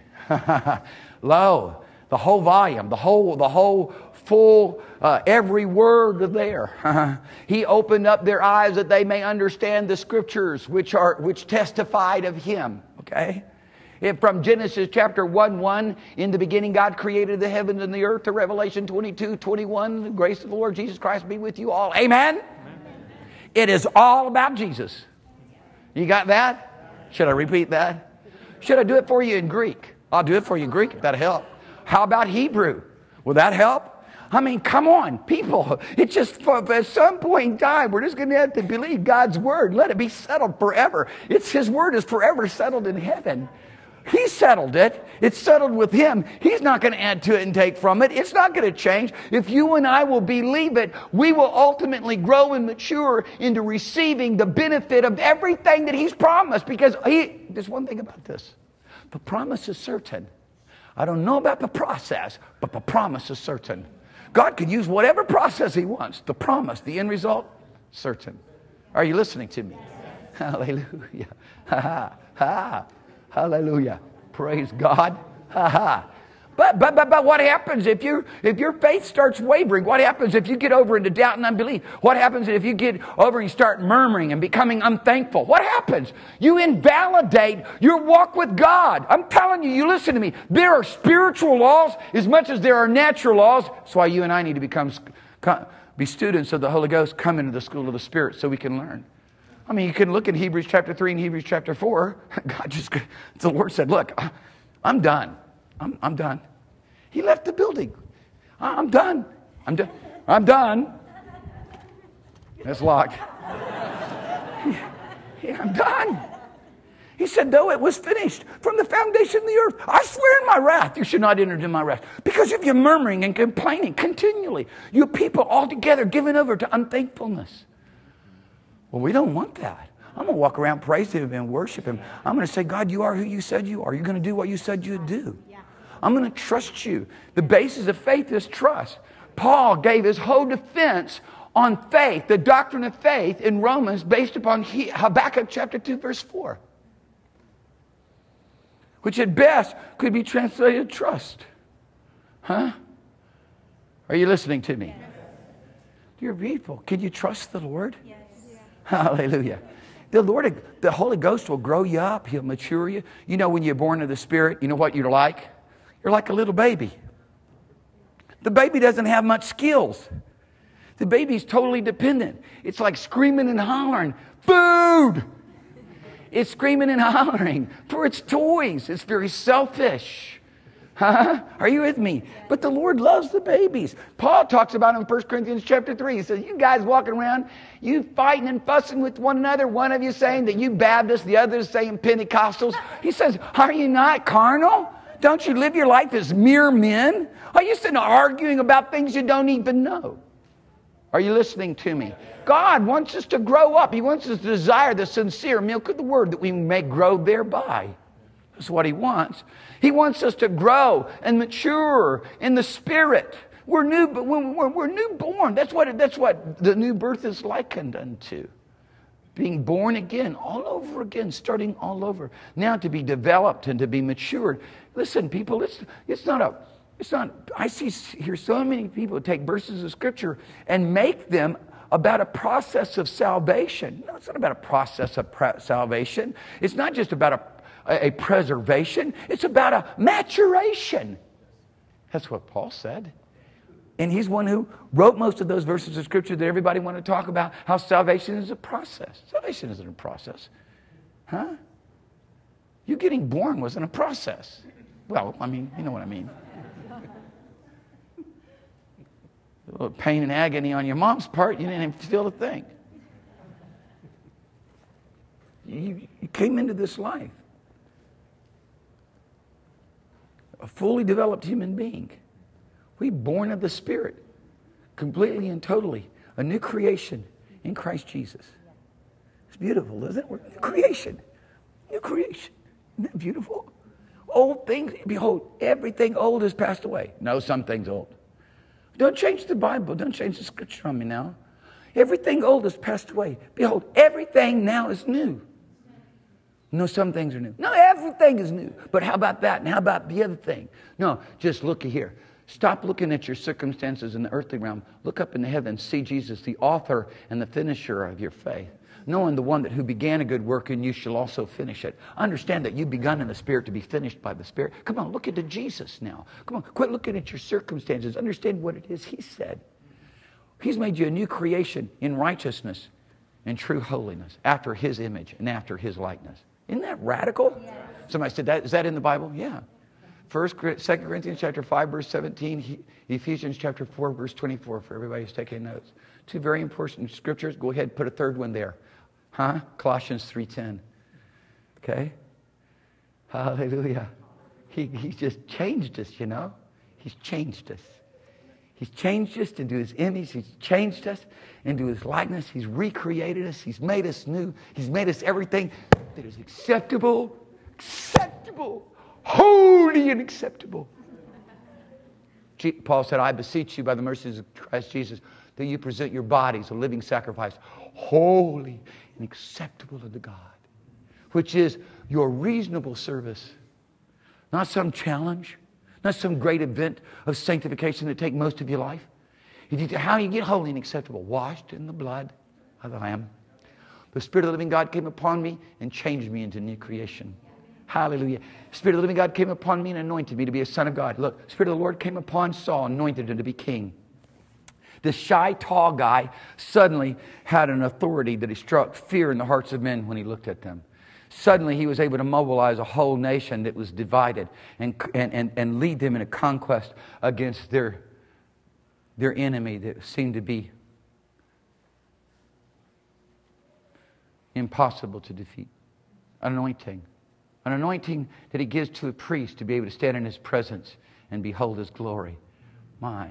Lo, the whole volume, the whole full, every word there. He opened up their eyes that they may understand the Scriptures which testified of Him. Okay? From Genesis chapter 1:1, in the beginning God created the heavens and the earth, to Revelation 22:21, the grace of the Lord Jesus Christ be with you all. Amen? Amen. It is all about Jesus. You got that? Should I repeat that? Should I do it for you in Greek? I'll do it for you in Greek if that'll help. How about Hebrew? Will that help? I mean, come on, people. It's just at some point in time, we're just going to have to believe God's word. Let it be settled forever. His word is forever settled in heaven. He settled it. It's settled with Him. He's not going to add to it and take from it. It's not going to change. If you and I will believe it, we will ultimately grow and mature into receiving the benefit of everything that He's promised. Because there's one thing about this. The promise is certain. I don't know about the process, but the promise is certain. God could use whatever process he wants. The promise, the end result, certain. Are you listening to me? Hallelujah. Ha ha. Ha. Hallelujah. Praise God. Ha ha. But what happens if your faith starts wavering? What happens if you get over into doubt and unbelief? What happens if you get over and start murmuring and becoming unthankful? What happens? You invalidate your walk with God. I'm telling you, you listen to me. There are spiritual laws as much as there are natural laws. That's why you and I need to be students of the Holy Ghost, come into the school of the Spirit so we can learn. I mean, you can look in Hebrews chapter 3 and Hebrews chapter 4. The Lord said, look, I'm done. I'm done. He left the building. I'm done. I'm done. I'm done. That's locked. Yeah, I'm done. He said, though it was finished from the foundation of the earth, I swear in my wrath, you should not enter into my wrath. Because if you're murmuring and complaining continually, you people altogether given over to unthankfulness. Well, we don't want that. I'm going to walk around, praise him and worship him. I'm going to say, God, you are who you said you are. You're going to do what you said you'd do. I'm going to trust you. The basis of faith is trust. Paul gave his whole defense on faith, the doctrine of faith in Romans based upon Habakkuk chapter 2, verse 4. Which at best could be translated trust. Huh? Are you listening to me? Yes. Dear people, can you trust the Lord? Yes. Hallelujah. The Lord, the Holy Ghost will grow you up. He'll mature you. You know, when you're born of the Spirit, you know what you're like? You're like a little baby. The baby doesn't have much skills. The baby's totally dependent. It's like screaming and hollering, food! It's screaming and hollering for its toys. It's very selfish. Huh? Are you with me? But the Lord loves the babies. Paul talks about them in 1 Corinthians chapter 3. He says, you guys walking around, you fighting and fussing with one another. One of you saying that you Baptists, the other is saying Pentecostals. He says, are you not carnal? Don't you live your life as mere men? Are you sitting arguing about things you don't even know? Are you listening to me? God wants us to grow up. He wants us to desire the sincere milk of the word that we may grow thereby. That's what he wants. He wants us to grow and mature in the Spirit. We're newborn. That's what the new birth is likened unto. Being born again, all over again, starting all over. Now to be developed and to be matured. Listen, people, I hear so many people take verses of Scripture and make them about a process of salvation. No, it's not about a process of salvation. It's not just about a preservation. It's about a maturation. That's what Paul said. And he's one who wrote most of those verses of Scripture that everybody want to talk about, how salvation is a process. Salvation isn't a process. Huh? You getting born wasn't a process. Well, I mean, you know what I mean. A little pain and agony on your mom's part, you didn't even feel a thing. You came into this life a fully developed human being. We're born of the Spirit, completely and totally, a new creation in Christ Jesus. It's beautiful, isn't it? We're new creation. New creation. Isn't that beautiful? Old things, behold, everything old has passed away. No, some things old. Don't change the Bible. Don't change the Scripture on me now. Everything old has passed away. Behold, everything now is new. No, some things are new. No, everything is new. But how about that? And how about the other thing? No, just look here. Stop looking at your circumstances in the earthly realm. Look up in the heavens. See Jesus, the author and the finisher of your faith. Knowing the one that who began a good work in you shall also finish it. Understand that you've begun in the Spirit to be finished by the Spirit. Come on, look into Jesus now. Come on, quit looking at your circumstances. Understand what it is he said. He's made you a new creation in righteousness and true holiness after his image and after his likeness. Isn't that radical? Yeah. Somebody said, that, is that in the Bible? Yeah. 2 Corinthians chapter 5, verse 17, Ephesians chapter 4, verse 24, for everybody who's taking notes. Two very important scriptures. Go ahead and put a third one there. Huh? Colossians 3:10. Okay? Hallelujah. He just changed us, you know. He's changed us. He's changed us into his image. He's changed us into his likeness. He's recreated us. He's made us new. He's made us everything that is acceptable. Acceptable. Holy and acceptable. Paul said, I beseech you by the mercies of Christ Jesus that you present your bodies a living sacrifice, holy and acceptable unto God, which is your reasonable service. Not some challenge, not some great event of sanctification that take most of your life. How you get holy and acceptable? Washed in the blood of the Lamb. The Spirit of the living God came upon me and changed me into new creation. Hallelujah. Spirit of the living God came upon me and anointed me to be a son of God. Look, Spirit of the Lord came upon Saul, anointed him to be king. This shy, tall guy suddenly had an authority that he struck fear in the hearts of men when he looked at them. Suddenly he was able to mobilize a whole nation that was divided and lead them in a conquest against their enemy that seemed to be impossible to defeat. Anointing. An anointing that he gives to a priest to be able to stand in his presence and behold his glory. My.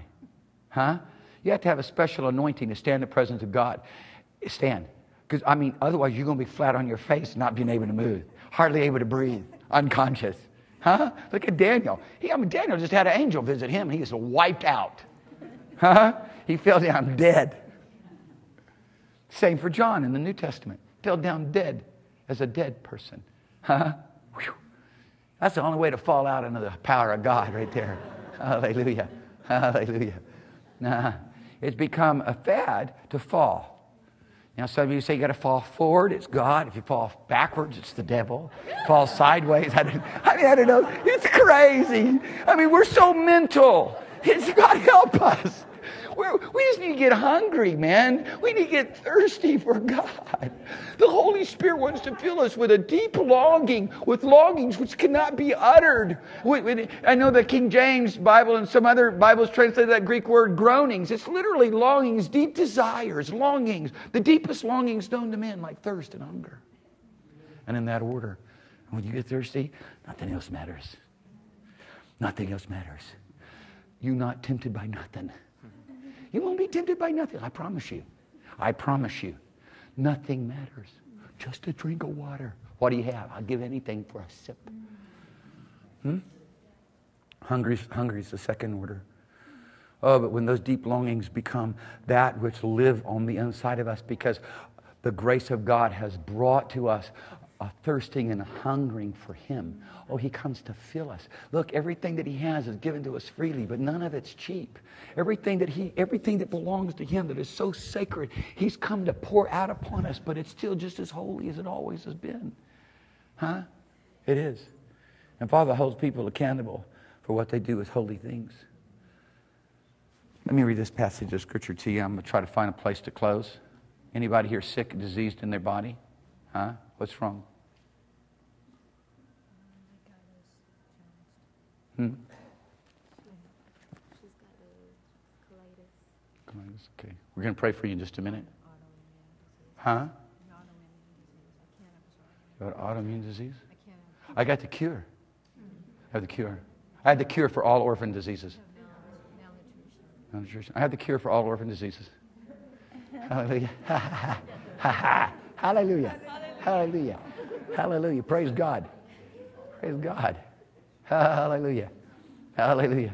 Huh? You have to have a special anointing to stand in the presence of God. Stand. Because, I mean, otherwise you're going to be flat on your face, not being able to move. Hardly able to breathe. Unconscious. Huh? Look at Daniel. Daniel just had an angel visit him. And he is wiped out. Huh? He fell down dead. Same for John in the New Testament. Fell down dead as a dead person. Huh? Whew. That's the only way to fall out under the power of God right there. Hallelujah. Hallelujah. Nah. It's become a fad to fall. Now, some of you say you got to fall forward, it's God. If you fall backwards, it's the devil. Fall sideways, I don't know. It's crazy. I mean, we're so mental. It's God help us. We just need to get hungry, man. We need to get thirsty for God. The Holy Spirit wants to fill us with a deep longing, with longings which cannot be uttered. I know the King James Bible and some other Bibles translate that Greek word groanings. It's literally longings, deep desires, longings, the deepest longings known to men, like thirst and hunger. And in that order, when you get thirsty, nothing else matters. Nothing else matters. You're not tempted by nothing. You won't be tempted by nothing. I promise you. I promise you. Nothing matters. Just a drink of water. What do you have? I'll give anything for a sip. Hmm? Hungry is the second order. Oh, but when those deep longings become that which live on the inside of us, because the grace of God has brought to us a thirsting and a hungering for Him. Oh, He comes to fill us. Look, everything that He has is given to us freely, but none of it's cheap. Everything that belongs to Him that is so sacred, He's come to pour out upon us, but it's still just as holy as it always has been. Huh? It is. And Father holds people accountable for what they do with holy things. Let me read this passage of Scripture to you. I'm going to try to find a place to close. Anybody here sick and diseased in their body? Huh? What's wrong? Hmm? She's got a colitis. Okay. We're going to pray for you in just a minute. Huh? You got autoimmune disease? I got the cure. I have the cure. I had the cure for all orphan diseases. Malnutrition. I had the cure for all orphan diseases. Hallelujah. Hallelujah. Hallelujah. Hallelujah. Praise God. Praise God. Hallelujah. Hallelujah.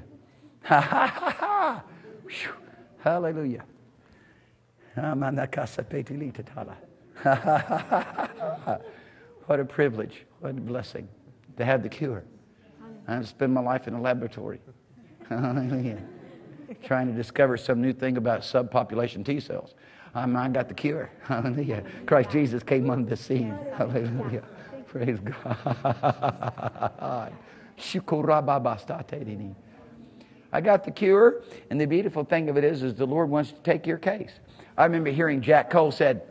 Hallelujah. What a privilege. What a blessing to have the cure. I have to spend my life in a laboratory. Hallelujah. Trying to discover some new thing about subpopulation T cells. I got the cure. Hallelujah. Christ Jesus came on the scene. Hallelujah. Praise God. I got the cure, and the beautiful thing of it is the Lord wants to take your case. I remember hearing Jack Cole said,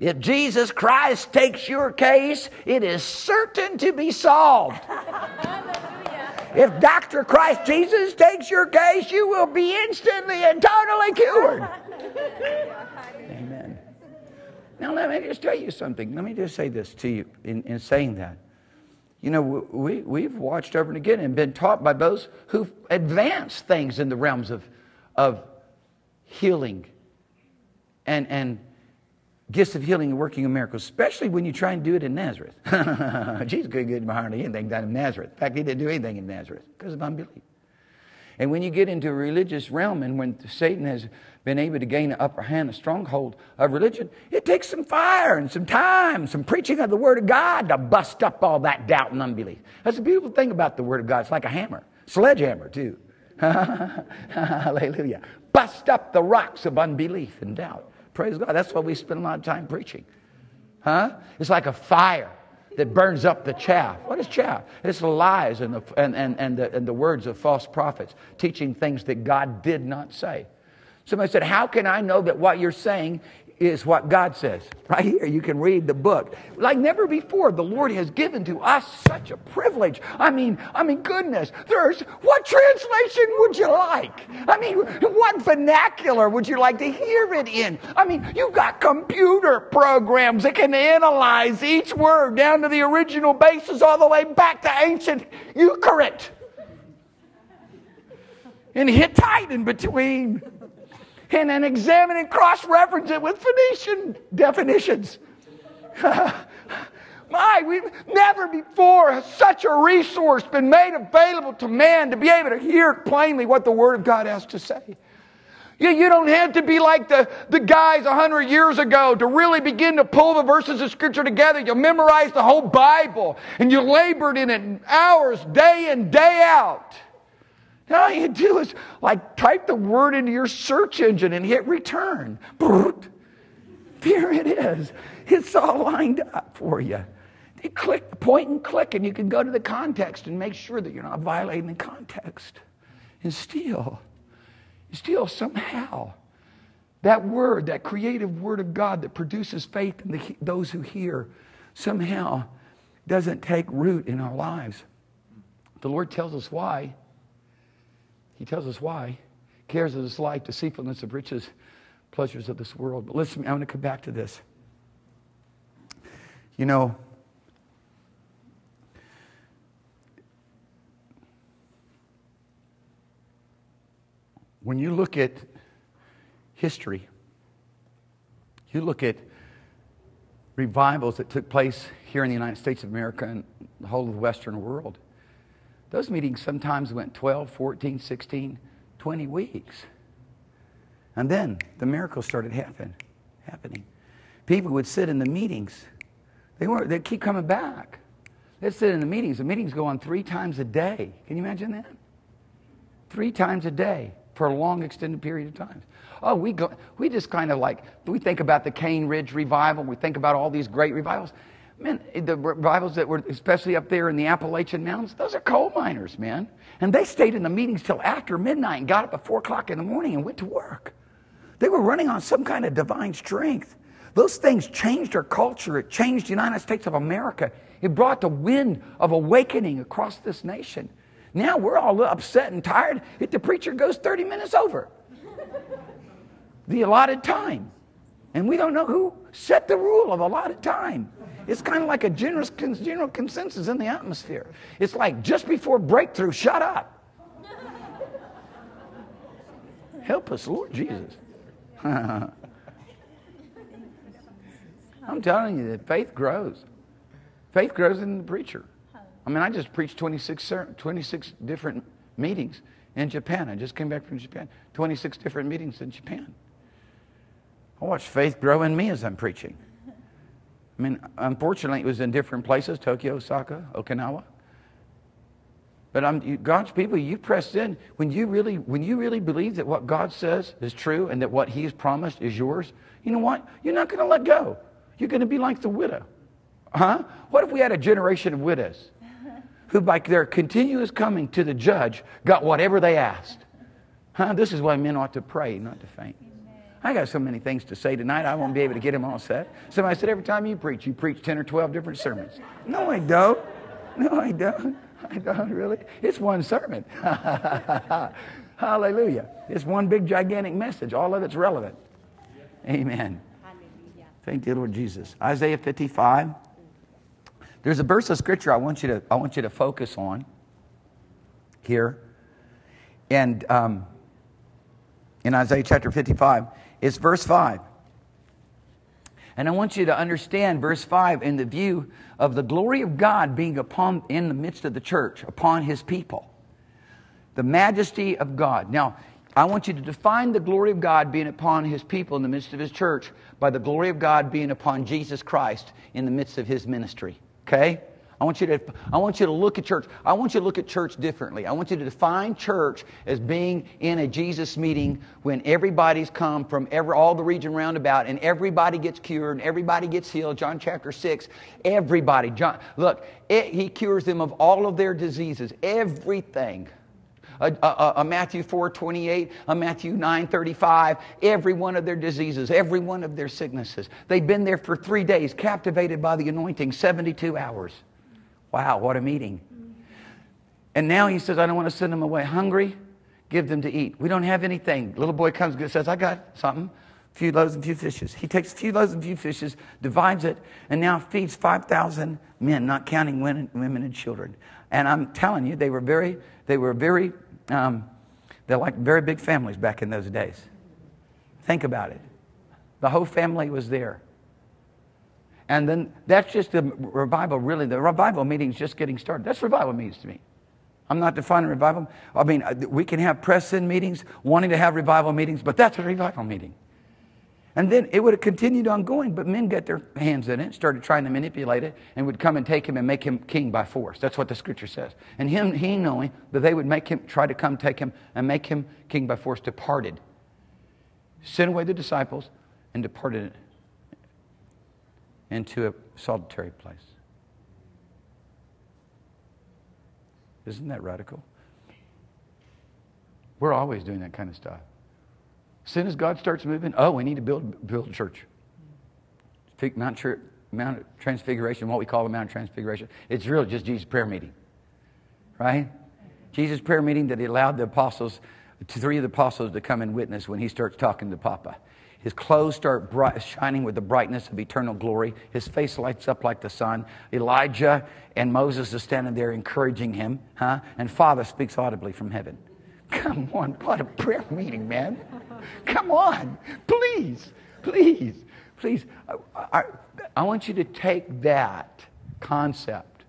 if Jesus Christ takes your case, it is certain to be solved. If Dr. Christ Jesus takes your case, you will be instantly and totally cured. Amen. Now, let me just tell you something. Let me just say this to you in saying that. You know, we've watched over and again and been taught by those who've advanced things in the realms of healing and gifts of healing and working of miracles, especially when you try and do it in Nazareth. Jesus couldn't get behind anything down in Nazareth. In fact, He didn't do anything in Nazareth because of unbelief. And when you get into a religious realm and when Satan has been able to gain an upper hand, a stronghold of religion, it takes some fire and some time, some preaching of the Word of God to bust up all that doubt and unbelief. That's the beautiful thing about the Word of God. It's like a hammer, sledgehammer too. Hallelujah. Bust up the rocks of unbelief and doubt. Praise God. That's why we spend a lot of time preaching. Huh? It's like a fire that burns up the chaff. What is chaff? It's the lies and the words of false prophets, teaching things that God did not say. Somebody said, how can I know that what you're saying is what God says? Right here, you can read the book. Like never before, the Lord has given to us such a privilege. I mean, goodness, what translation would you like? I mean, what vernacular would you like to hear it in? I mean, you've got computer programs that can analyze each word down to the original basis all the way back to ancient Eucharist. And Hittite in between. And then examine and cross-reference it with Phoenician definitions. Never before has such a resource been made available to man to be able to hear plainly what the Word of God has to say. You don't have to be like the guys 100 years ago to really begin to pull the verses of Scripture together. You'll memorize the whole Bible, and you labored in it hours, day in, day out. And all you do is like type the word into your search engine and hit return. Here it is. It's all lined up for you. You click, point and click, and you can go to the context and make sure that you're not violating the context. And still somehow, that word, that creative Word of God that produces faith in those who hear, somehow doesn't take root in our lives. The Lord tells us why. He tells us why. Cares of this life, deceitfulness of riches, pleasures of this world. But listen, I'm going to come back to this. You know, when you look at history, you look at revivals that took place here in the United States of America and the whole of the Western world. Those meetings sometimes went 12, 14, 16, 20 weeks. And then the miracles started happening. People would sit in the meetings. They'd keep coming back. They'd sit in the meetings. The meetings go on 3 times a day. Can you imagine that? 3 times a day for a long extended period of time. Oh, we just kind of like, we think about the Cane Ridge revival. We think about all these great revivals. Man, the revivals that were especially up there in the Appalachian Mountains, those are coal miners, man. And they stayed in the meetings till after midnight and got up at 4 o'clock in the morning and went to work. They were running on some kind of divine strength. Those things changed our culture. It changed the United States of America. It brought the wind of awakening across this nation. Now we're all upset and tired if the preacher goes 30 minutes over the allotted time. And we don't know who set the rule of allotted time. It's kind of like a general consensus in the atmosphere. It's like just before breakthrough, shut up. Help us, Lord Jesus. I'm telling you that faith grows. Faith grows in the preacher. I mean, I just preached 26 different meetings in Japan. I just came back from Japan. 26 different meetings in Japan. I watch faith grow in me as I'm preaching. I mean, unfortunately, it was in different places, Tokyo, Osaka, Okinawa. But God's people, you press in. When you really believe that what God says is true and that what He has promised is yours, you know what? You're not going to let go. You're going to be like the widow. Huh? What if we had a generation of widows who by their continuous coming to the judge got whatever they asked? Huh? This is why men ought to pray, not to faint. I got so many things to say tonight, I won't be able to get them all set. Somebody said, every time you preach 10 or 12 different sermons. No, I don't. No, I don't. I don't really. It's one sermon. Hallelujah. It's one big, gigantic message. All of it's relevant. Amen. Hallelujah. Thank you, Lord Jesus. Isaiah 55. There's a verse of Scripture I want you to focus on here. And in Isaiah chapter 55. It's verse 5. And I want you to understand verse 5 in the view of the glory of God being upon in the midst of the church, upon His people. The majesty of God. Now, I want you to define the glory of God being upon His people in the midst of His church by the glory of God being upon Jesus Christ in the midst of His ministry. Okay? I want you to look at church. I want you to look at church differently. I want you to define church as being in a Jesus meeting when everybody's come from all the region roundabout and everybody gets cured and everybody gets healed. John chapter 6, everybody. John, look, He cures them of all of their diseases, everything. Matthew 4:28, Matthew 9:35, every one of their diseases, every one of their sicknesses. They've been there for 3 days, captivated by the anointing, 72 hours. Wow, what a meeting. And now He says, I don't want to send them away hungry. Give them to eat. We don't have anything. Little boy comes and says, I got something. A few loaves and a few fishes. He takes a few loaves and a few fishes, divides it, and now feeds 5,000 men, not counting women and children. And I'm telling you, they're like very big families back in those days. Think about it. The whole family was there. And then that's just the revival, really. The revival meeting's just getting started. That's revival means to me. I'm not defining revival. I mean, we can have press-in meetings, wanting to have revival meetings, but that's a revival meeting. And then it would have continued on going, but men got their hands in it, started trying to manipulate it, and would come and take him and make him king by force. That's what the scripture says. And he knowing that they would make him, try to come take him and make him king by force, departed. Sent away the disciples and departed into a solitary place. Isn't that radical? We're always doing that kind of stuff. As soon as God starts moving, oh, we need to build a church. Mount of Transfiguration, what we call the Mount of Transfiguration. It's really just Jesus' prayer meeting, right? Jesus' prayer meeting that He allowed the apostles, three of the apostles, to come and witness when He starts talking to Papa. His clothes start shining with the brightness of eternal glory. His face lights up like the sun. Elijah and Moses are standing there encouraging him, huh? And Father speaks audibly from heaven. Come on, what a prayer meeting, man. Come on, please, please, please. I want you to take that concept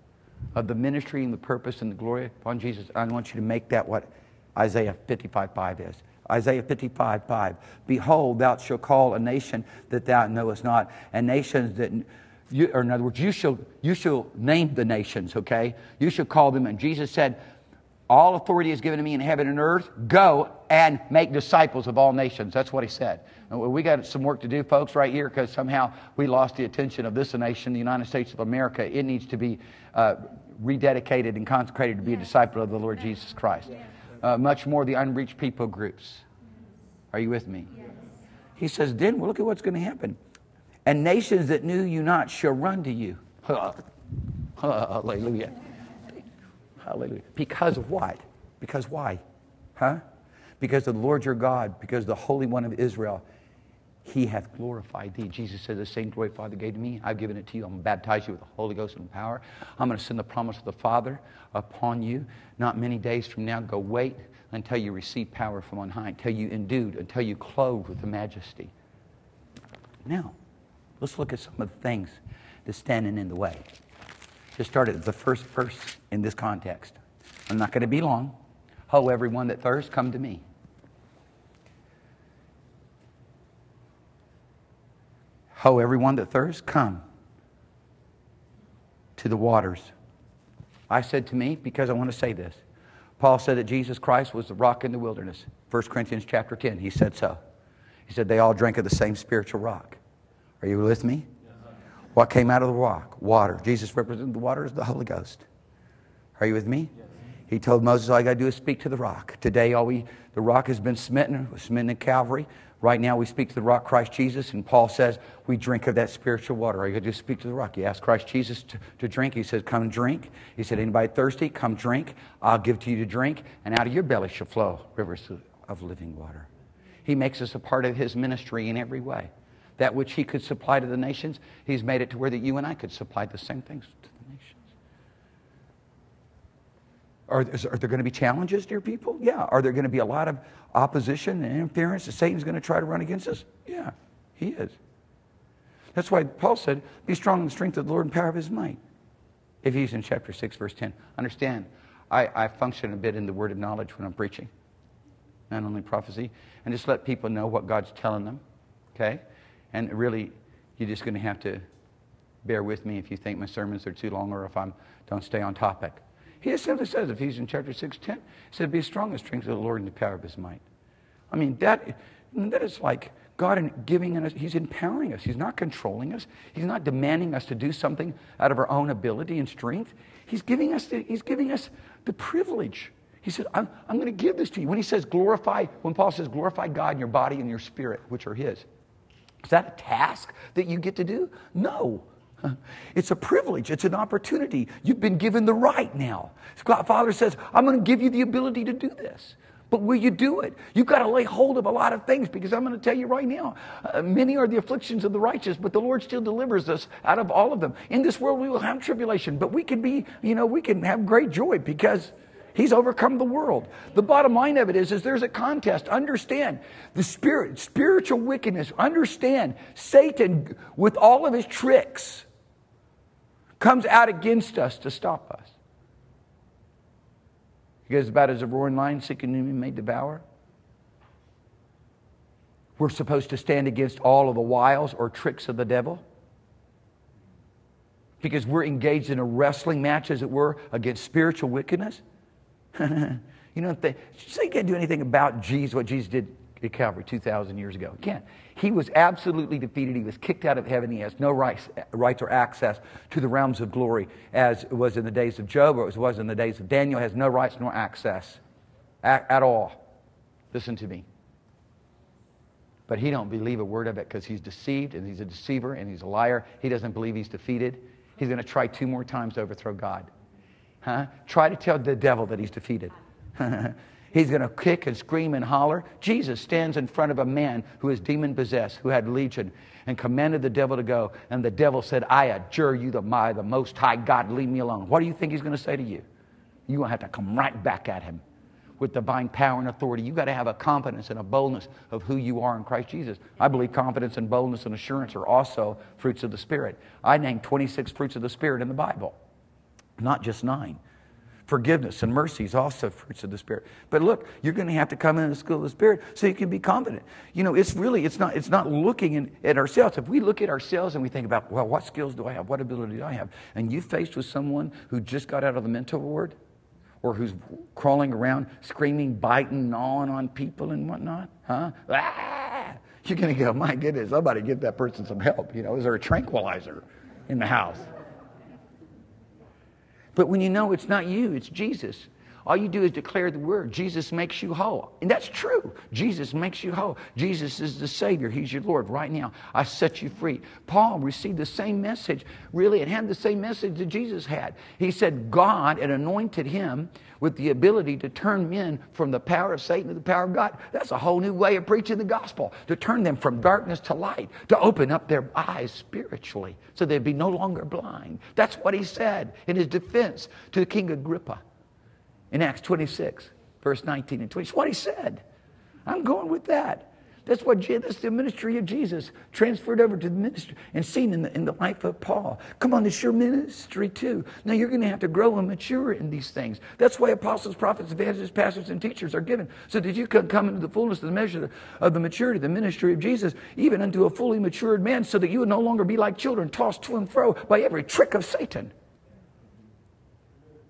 of the ministry and the purpose and the glory upon Jesus. I want you to make that what Isaiah 55:5 is. Isaiah 55:5. Behold, thou shalt call a nation that thou knowest not, and nations that... You shall name the nations, okay? You shall call them. And Jesus said, all authority is given to me in heaven and earth. Go and make disciples of all nations. That's what He said. And we got some work to do, folks, right here, because somehow we lost the attention of this nation, the United States of America. It needs to be rededicated and consecrated to be a disciple of the Lord Jesus Christ. Much more the unreached people groups. Are you with me? Yes. He says, then look at what's going to happen. And nations that knew you not shall run to you. Hallelujah. Hallelujah. Because of what? Because why? Huh? Because the Lord your God, because the Holy One of Israel, He hath glorified thee. Jesus said, the same glory Father gave to me, I've given it to you. I'm going to baptize you with the Holy Ghost and power. I'm going to send the promise of the Father upon you. Not many days from now, go wait until you receive power from on high, until you endued, until you clothed with the majesty. Now, let's look at some of the things that's standing in the way. Just start at the first verse in this context. I'm not going to be long. Ho, everyone that thirsts, come to me. Ho, everyone that thirsts, come to the waters. I said to me, because I want to say this. Paul said that Jesus Christ was the rock in the wilderness. 1 Corinthians chapter 10, he said so. He said they all drank of the same spiritual rock. Are you with me? What came out of the rock? Water. Jesus represented the water as the Holy Ghost. Are you with me? Yes. He told Moses, all you got to do is speak to the rock. Today, the rock has been smitten at Calvary. Right now, we speak to the rock, Christ Jesus, and Paul says, we drink of that spiritual water. All you got to do is speak to the rock. You ask Christ Jesus to drink. He said, come drink. He said, anybody thirsty, come drink. I'll give to you to drink, and out of your belly shall flow rivers of living water. He makes us a part of His ministry in every way. That which He could supply to the nations, He's made it to where that you and I could supply the same things to the nations. Are there going to be challenges, dear people? Yeah. Are there going to be a lot of opposition and interference that Satan's going to try to run against us? Yeah, he is. That's why Paul said, be strong in the strength of the Lord and power of His might. Ephesians chapter 6, verse 10. Understand, I function a bit in the word of knowledge when I'm preaching, not only prophecy, and just let people know what God's telling them, okay? And really, you're just going to have to bear with me if you think my sermons are too long or if I don't stay on topic. He just simply says, Ephesians chapter 6:10, it said, be strong in the strength of the Lord and the power of his might. I mean, that is like God giving us, he's empowering us. He's not controlling us. He's not demanding us to do something out of our own ability and strength. He's giving us the privilege. He said, I'm going to give this to you. When he says glorify, when Paul says glorify God in your body and your spirit, which are his, is that a task that you get to do? No. It's a privilege. It's an opportunity. You've been given the right now. God, Father says, I'm going to give you the ability to do this. But will you do it? You've got to lay hold of a lot of things because I'm going to tell you right now, many are the afflictions of the righteous, but the Lord still delivers us out of all of them. In this world, we will have tribulation, but we can be, you know, we can have great joy because he's overcome the world. The bottom line of it is there's a contest. Understand the spiritual wickedness. Understand Satan with all of his tricks comes out against us to stop us. He goes about as a roaring lion, seeking whom he may devour. We're supposed to stand against all of the wiles or tricks of the devil because we're engaged in a wrestling match, as it were, against spiritual wickedness. You know, Satan can't do anything about Jesus, what Jesus did at Calvary 2,000 years ago. He can't. He was absolutely defeated. He was kicked out of heaven. He has no rights or access to the realms of glory as it was in the days of Job or as it was in the days of Daniel. He has no rights nor access at all. Listen to me. But he don't believe a word of it because he's deceived and he's a deceiver and he's a liar. He doesn't believe he's defeated. He's going to try 2 more times to overthrow God. Huh? Try to tell the devil that he's defeated. He's going to kick and scream and holler. Jesus stands in front of a man who is demon-possessed, who had legion, and commanded the devil to go. And the devil said, I adjure you by the Most High God, leave me alone. What do you think he's going to say to you? You're going to have to come right back at him with divine power and authority. You've got to have a confidence and a boldness of who you are in Christ Jesus. I believe confidence and boldness and assurance are also fruits of the Spirit. I named 26 fruits of the Spirit in the Bible, not just 9. Forgiveness and mercy is also fruits of the Spirit. But look, you're going to have to come into the school of the Spirit so you can be confident. You know, it's really, it's not looking at ourselves. If we look at ourselves and we think about, well, what skills do I have? What ability do I have? And you faced with someone who just got out of the mental ward or who's crawling around, screaming, biting, gnawing on people and whatnot, huh? Ah! You're going to go, my goodness, somebody give that person some help. You know, is there a tranquilizer in the house? But when you know it's not you, it's Jesus, all you do is declare the word. Jesus makes you whole. And that's true. Jesus makes you whole. Jesus is the Savior. He's your Lord. Right now, I set you free. Paul received the same message, really, and had the same message that Jesus had. He said God had anointed him with the ability to turn men from the power of Satan to the power of God. That's a whole new way of preaching the gospel, to turn them from darkness to light, to open up their eyes spiritually so they'd be no longer blind. That's what he said in his defense to King Agrippa. In Acts 26, verse 19 and 20. That's what he said. I'm going with that. That's the ministry of Jesus transferred over to the ministry and seen in the life of Paul. Come on, this is your ministry too. Now you're going to have to grow and mature in these things. That's why apostles, prophets, evangelists, pastors, and teachers are given, so that you can come into the fullness of the measure of the maturity, the ministry of Jesus, even unto a fully matured man, so that you would no longer be like children, tossed to and fro by every trick of Satan.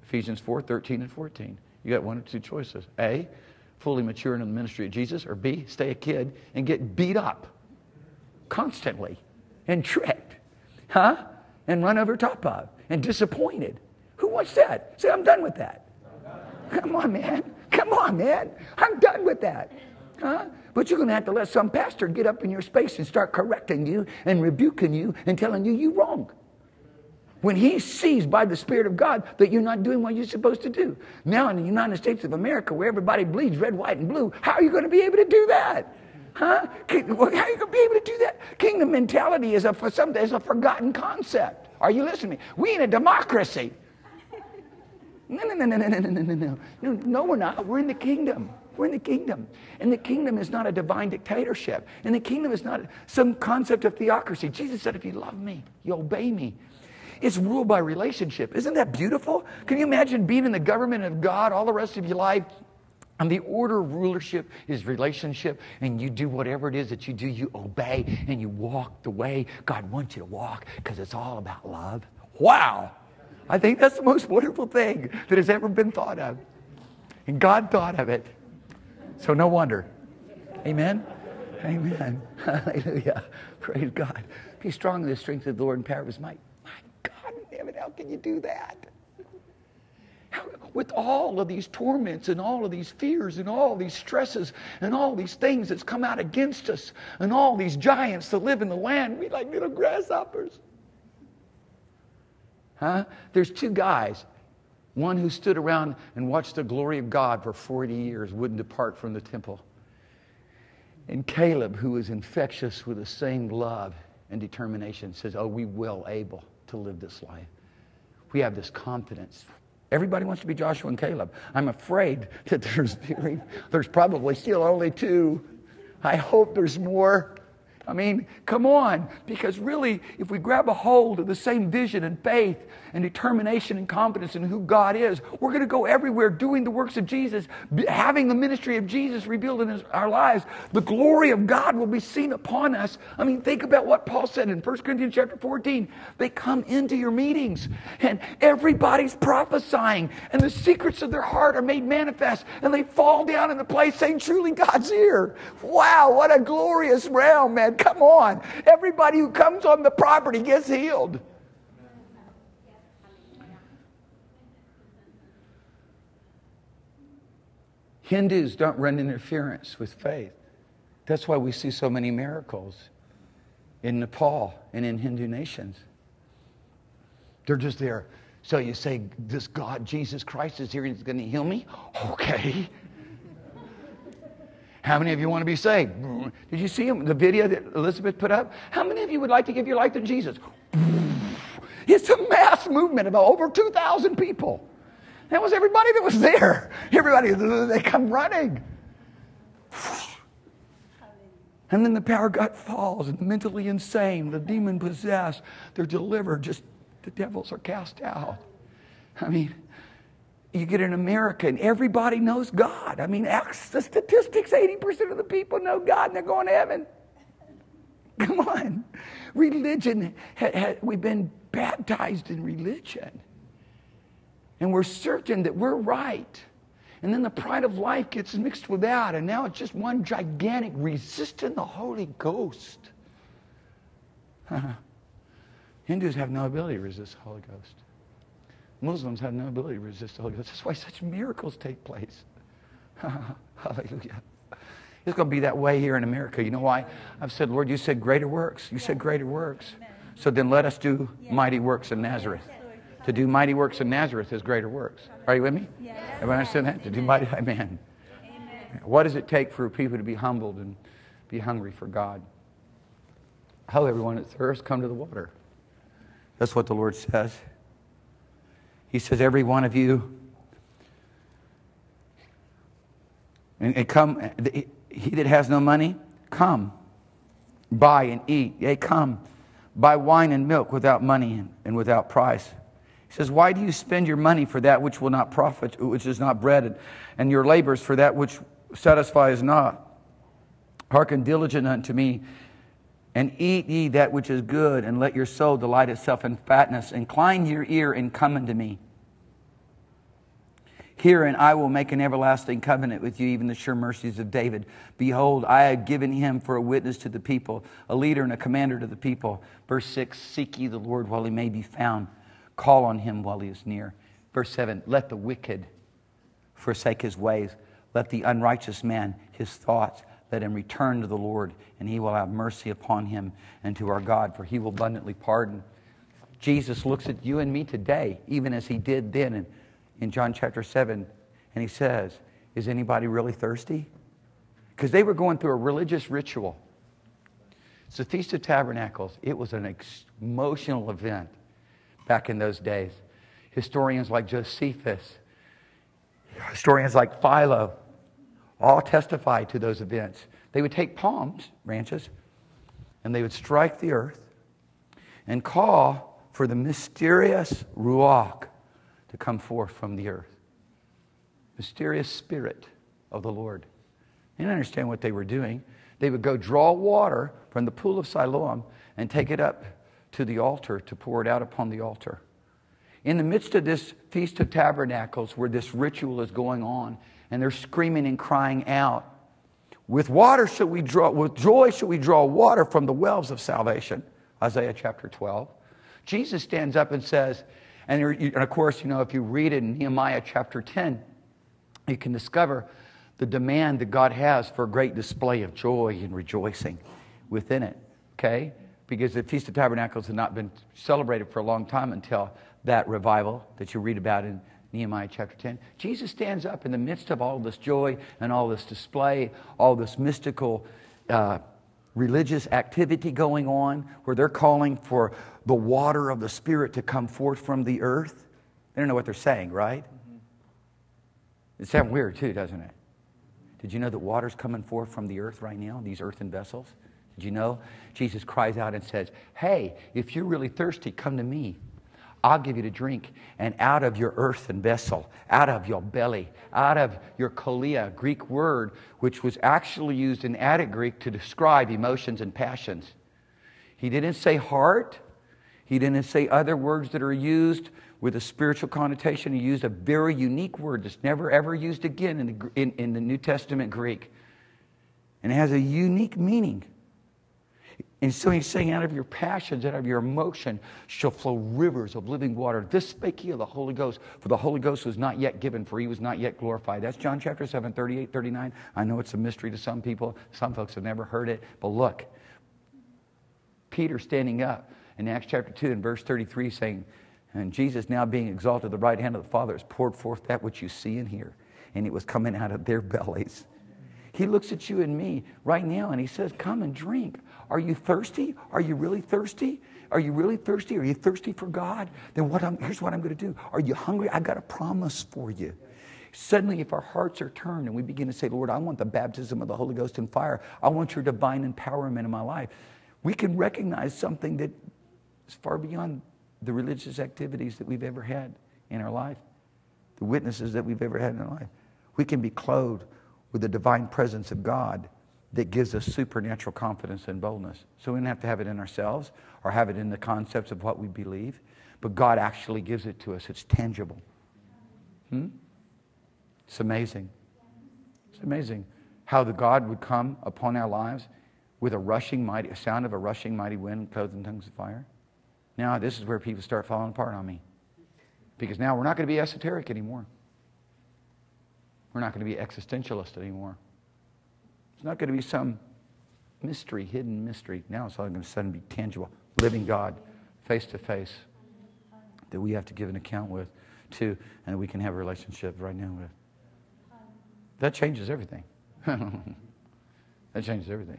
Ephesians 4:13 and 14. You got one or two choices. A, fully mature in the ministry of Jesus, or B, stay a kid and get beat up constantly and tricked, huh? And run over top of and disappointed. Who wants that? Say, I'm done with that. Come on, man. Come on, man. I'm done with that. Huh? But you're going to have to let some pastor get up in your space and start correcting you and rebuking you and telling you you're wrong, when he sees by the Spirit of God that you're not doing what you're supposed to do. Now in the United States of America, where everybody bleeds red, white, and blue, how are you going to be able to do that? Huh? How are you going to be able to do that? Kingdom mentality is a forgotten concept. Are you listening to me? We in a democracy. No, we're not. We're in the kingdom. We're in the kingdom. And the kingdom is not a divine dictatorship. And the kingdom is not some concept of theocracy. Jesus said, if you love me, you obey me. It's ruled by relationship. Isn't that beautiful? Can you imagine being in the government of God all the rest of your life? And the order of rulership is relationship, and you do whatever it is that you do, you obey, and you walk the way God wants you to walk, because it's all about love. Wow! I think that's the most wonderful thing that has ever been thought of. And God thought of it. So no wonder. Amen? Amen. Hallelujah. Praise God. Be strong in the strength of the Lord and power of His might. My God, David, how can you do that? With all of these torments and all of these fears and all these stresses and all these things that's come out against us and all these giants that live in the land, we like little grasshoppers. Huh? There's two guys. One who stood around and watched the glory of God for 40 years, wouldn't depart from the temple. And Caleb, who was infectious with the same love and determination, says, oh, we will able to live this life. We have this confidence. Everybody wants to be Joshua and Caleb. I'm afraid that there's probably still only two. I hope there's more. I mean, come on. Because really, if we grab a hold of the same vision and faith and determination and confidence in who God is, we're going to go everywhere doing the works of Jesus, having the ministry of Jesus revealed in our lives. The glory of God will be seen upon us. I mean, think about what Paul said in 1 Corinthians chapter 14. They come into your meetings and everybody's prophesying and the secrets of their heart are made manifest and they fall down in the place saying, truly God's here. Wow, what a glorious realm, man. Come on. Everybody who comes on the property gets healed. Hindus don't run interference with faith. That's why we see so many miracles in Nepal and in Hindu nations. They're just there. So you say, this God, Jesus Christ is here and He's going to heal me? Okay. How many of you want to be saved? Did you see the video that Elizabeth put up? How many of you would like to give your life to Jesus? It's a mass movement of over 2,000 people. That was everybody that was there. Everybody, they come running. And then the power of God falls, and the mentally insane, the demon possessed, they're delivered. Just the devils are cast out. I mean, you get in America and everybody knows God. I mean, the statistics, 80% of the people know God and they're going to heaven. Come on. Religion, we've been baptized in religion. And we're certain that we're right. And then the pride of life gets mixed with that. And now it's just one gigantic resisting the Holy Ghost. Hindus have no ability to resist the Holy Ghost. Muslims have no ability to resist the Holy Ghost. That's why such miracles take place. Hallelujah. It's going to be that way here in America. You know why? I've said, Lord, you said greater works. You said greater works. Amen. So then let us do mighty works in Nazareth. Yes. To do mighty works in Nazareth is greater works. Are you with me? Yes. Everyone understand that? Amen. To do mighty, amen. Amen. What does it take for people to be humbled and be hungry for God? Hello, everyone that thirsts, come to the water. That's what the Lord says. He says, every one of you, and come, he that has no money, come, buy and eat. Yea, come, buy wine and milk without money and without price. He says, why do you spend your money for that which will not profit, which is not bread, and your labors for that which satisfies not? Hearken diligent unto me, and eat ye that which is good, and let your soul delight itself in fatness. Incline your ear and come unto me. Herein I will make an everlasting covenant with you, even the sure mercies of David. Behold, I have given him for a witness to the people, a leader and a commander to the people. Verse 6, seek ye the Lord while he may be found. Call on him while he is near. Verse 7, let the wicked forsake his ways. Let the unrighteous man his thoughts. Let him return to the Lord, and he will have mercy upon him and to our God, for he will abundantly pardon. Jesus looks at you and me today, even as he did then in John chapter 7, and he says, is anybody really thirsty? Because they were going through a religious ritual. It's the Feast of Tabernacles. It was an emotional event back in those days. Historians like Josephus, historians like Philo, all testify to those events. They would take palm branches and they would strike the earth and call for the mysterious Ruach to come forth from the earth. Mysterious Spirit of the Lord. You don't understand what they were doing. They would go draw water from the pool of Siloam and take it up to the altar to pour it out upon the altar. In the midst of this Feast of Tabernacles where this ritual is going on and they're screaming and crying out, with water shall we draw, with joy shall we draw water from the wells of salvation. Isaiah chapter 12. Jesus stands up and says, and of course, you know, if you read it in Nehemiah chapter 10, you can discover the demand that God has for a great display of joy and rejoicing within it, okay? Because the Feast of Tabernacles had not been celebrated for a long time until that revival that you read about in Nehemiah chapter 10. Jesus stands up in the midst of all this joy and all this display, all this mystical religious activity going on where they're calling for the water of the Spirit to come forth from the earth. They don't know what they're saying, right? It sounds weird too, doesn't it? Did you know that water's coming forth from the earth right now, these earthen vessels? Did you know? Jesus cries out and says, hey, if you're really thirsty, come to me. I'll give you to drink. And out of your earthen vessel, out of your belly, out of your kalia, a Greek word, which was actually used in Attic Greek to describe emotions and passions. He didn't say heart. He didn't say other words that are used with a spiritual connotation. He used a very unique word that's never ever used again in the New Testament Greek. And it has a unique meaning. And so he's saying, out of your passions, out of your emotion, shall flow rivers of living water. This spake he of the Holy Ghost, for the Holy Ghost was not yet given, for he was not yet glorified. That's John chapter 7, 38, 39. I know it's a mystery to some people. Some folks have never heard it. But look, Peter standing up in Acts chapter 2 and verse 33 saying, and Jesus now being exalted at the right hand of the Father has poured forth that which you see and hear. And it was coming out of their bellies. He looks at you and me right now and he says, come and drink. Are you thirsty? Are you really thirsty? Are you really thirsty? Are you thirsty for God? Then here's what I'm going to do. Are you hungry? I've got a promise for you. Suddenly, if our hearts are turned and we begin to say, Lord, I want the baptism of the Holy Ghost and fire. I want your divine empowerment in my life. We can recognize something that is far beyond the religious activities that we've ever had in our life, the witnesses that we've ever had in our life. We can be clothed with the divine presence of God that gives us supernatural confidence and boldness. So we don't have to have it in ourselves or have it in the concepts of what we believe, but God actually gives it to us. It's tangible. It's amazing. It's amazing how the God would come upon our lives with a sound of a rushing mighty wind clothed in tongues of fire. Now this is where people start falling apart on me. Because now we're not going to be esoteric anymore. We're not going to be existentialist anymore. It's not going to be some mystery, hidden mystery. Now it's all going to suddenly be tangible, living God, face to face, that we have to give an account with too, and we can have a relationship right now with. That changes everything. That changes everything.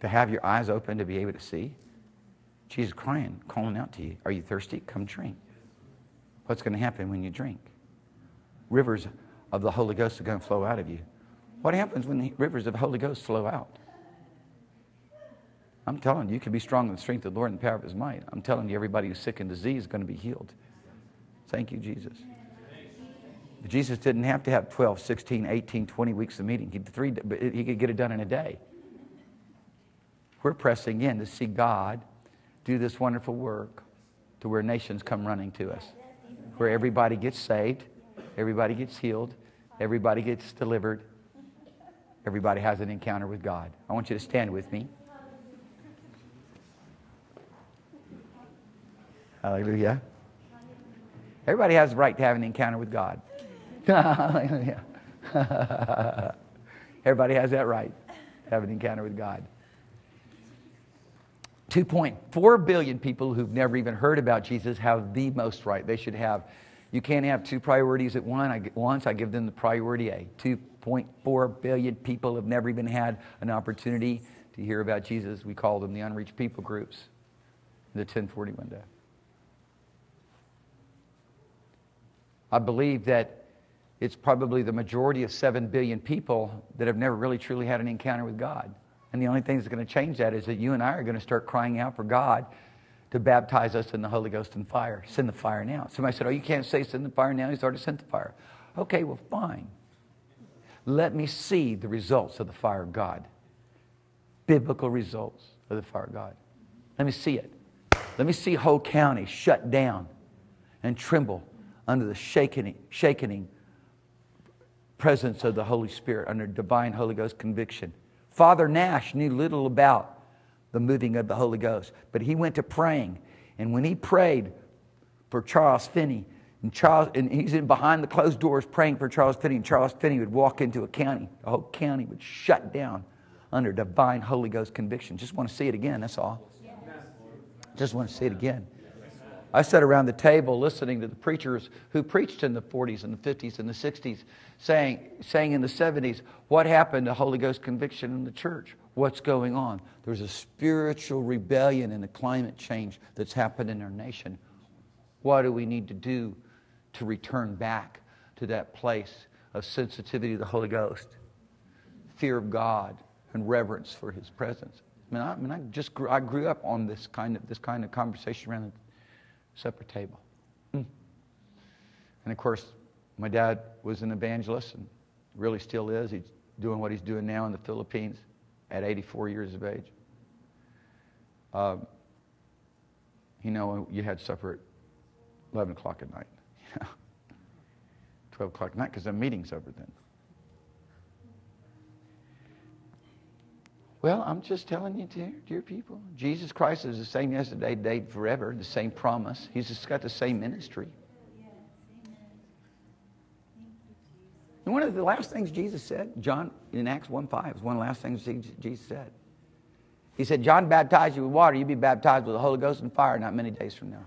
To have your eyes open to be able to see. Jesus crying, calling out to you. Are you thirsty? Come drink. What's going to happen when you drink? Rivers of the Holy Ghost are going to flow out of you. What happens when the rivers of the Holy Ghost flow out? I'm telling you, you can be strong in the strength of the Lord and the power of His might. I'm telling you, everybody who's sick and diseased is going to be healed. Thank you, Jesus. But Jesus didn't have to have 12, 16, 18, 20 weeks of meeting. He could get it done in a day. We're pressing in to see God do this wonderful work to where nations come running to us, where everybody gets saved, everybody gets healed, everybody gets delivered, everybody has an encounter with God. I want you to stand with me. Hallelujah. Everybody has the right to have an encounter with God. Hallelujah. Everybody has that right to have an encounter with God. 2.4 billion people who've never even heard about Jesus have the most right. They should have. You can't have two priorities at once. I give them the priority A. 2.4 billion people have never even had an opportunity to hear about Jesus. We call them the unreached people groups, the 1040 window. I believe that it's probably the majority of 7 billion people that have never really truly had an encounter with God. And the only thing that's going to change that is that you and I are going to start crying out for God to baptize us in the Holy Ghost and fire. Send the fire now. Somebody said, oh, you can't say send the fire now. He's already sent the fire. Okay, well, fine. Let me see the results of the fire of God. Biblical results of the fire of God. Let me see it. Let me see Hope County shut down and tremble under the shaking presence of the Holy Spirit, under divine Holy Ghost conviction. Father Nash knew little about the moving of the Holy Ghost, but he went to praying. And when he prayed for Charles Finney, and he's in behind the closed doors praying for Charles Finney, and Charles Finney would walk into a county. The whole county would shut down under divine Holy Ghost conviction. Just want to see it again, that's all. Just want to see it again. I sat around the table listening to the preachers who preached in the 40s and the 50s and the 60s, saying in the 70s, what happened to Holy Ghost conviction in the church? What's going on? There's a spiritual rebellion in the climate change that's happened in our nation. What do we need to do to return back to that place of sensitivity to the Holy Ghost, fear of God, and reverence for His presence? I grew up on this kind of conversation around the supper table. And of course, my dad was an evangelist and really still is. He's doing what he's doing now in the Philippines at 84 years of age. You had supper at 11 o'clock at night, 12 o'clock at night, because the meeting's over then. Well, I'm just telling you, dear people, Jesus Christ is the same yesterday, today, forever, the same promise. He's just got the same ministry. And one of the last things Jesus said, John, in Acts 1:5, was one of the last things Jesus said. He said, John baptized you with water. You'll be baptized with the Holy Ghost and fire not many days from now.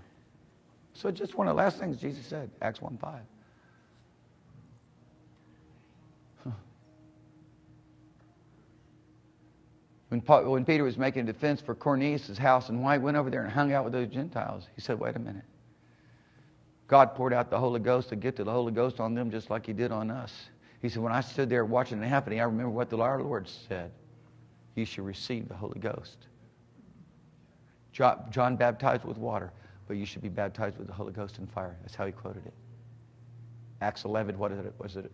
So just one of the last things Jesus said, Acts 1:5. When Peter was making a defense for Cornelius' house and why he went over there and hung out with those Gentiles, he said, wait a minute. God poured out the Holy Ghost, the gift of the Holy Ghost on them just like He did on us. He said, when I stood there watching it happening, I remember what our Lord said. You shall receive the Holy Ghost. John baptized with water, but you should be baptized with the Holy Ghost and fire. That's how he quoted it. Acts 11, what is it? Was it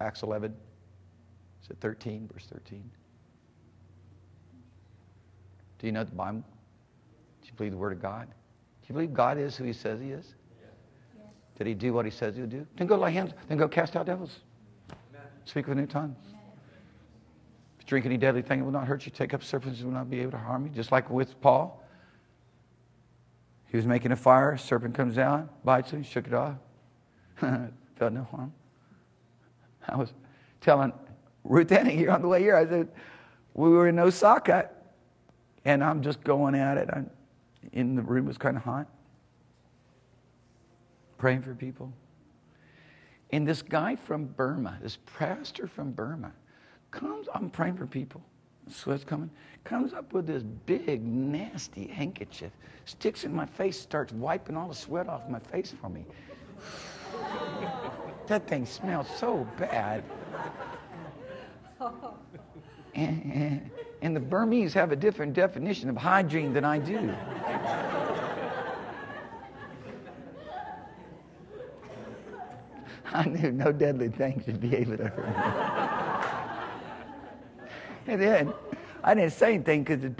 Acts 11? Is it 13, verse 13? Do you know the Bible? Do you believe the Word of God? Do you believe God is who He says He is? Yeah. Did He do what He says He'll do? Then go lay hands. Then go cast out devils. Amen. Speak with new tongues. Amen. Drink any deadly thing, it will not hurt you. Take up serpents, it will not be able to harm you. Just like with Paul. He was making a fire. A serpent comes out, bites him, shook it off. Felt no harm. I was telling Ruth Annie here on the way here, I said, we were in Osaka. And I'm just going at it. In the room was kind of hot. Praying for people. And this guy from Burma, this pastor from Burma, comes, I'm praying for people. Sweat's coming. Comes up with this big, nasty handkerchief. Sticks in my face, starts wiping all the sweat off my face for me. That thing smelled so bad. And the Burmese have a different definition of hygiene than I do. I knew no deadly thing should be able to hurt me. And then I didn't say anything because the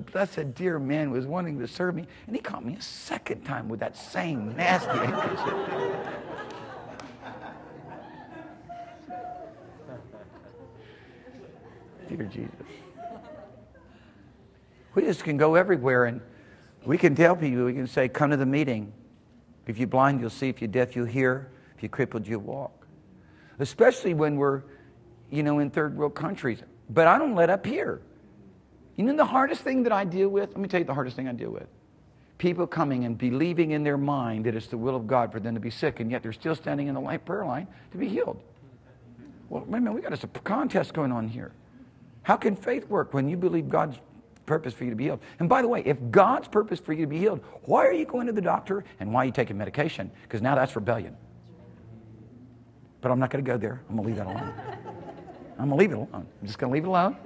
blessed dear man was wanting to serve me, and he caught me a second time with that same nasty handkerchief. Dear Jesus. We just can go everywhere and we can tell people, we can say, come to the meeting. If you're blind, you'll see. If you're deaf, you'll hear. If you're crippled, you'll walk. Especially when we're, in third world countries. But I don't let up here. The hardest thing that I deal with? Let me tell you the hardest thing I deal with. People coming and believing in their mind that it's the will of God for them to be sick, and yet they're still standing in the light prayer line to be healed. Well, wait a minute, we got a contest going on here. How can faith work when you believe God's purpose for you to be healed? And by the way, if God's purpose for you to be healed, why are you going to the doctor and why are you taking medication? Because now that's rebellion. But I'm not going to go there. I'm going to leave that alone. I'm just going to leave it alone.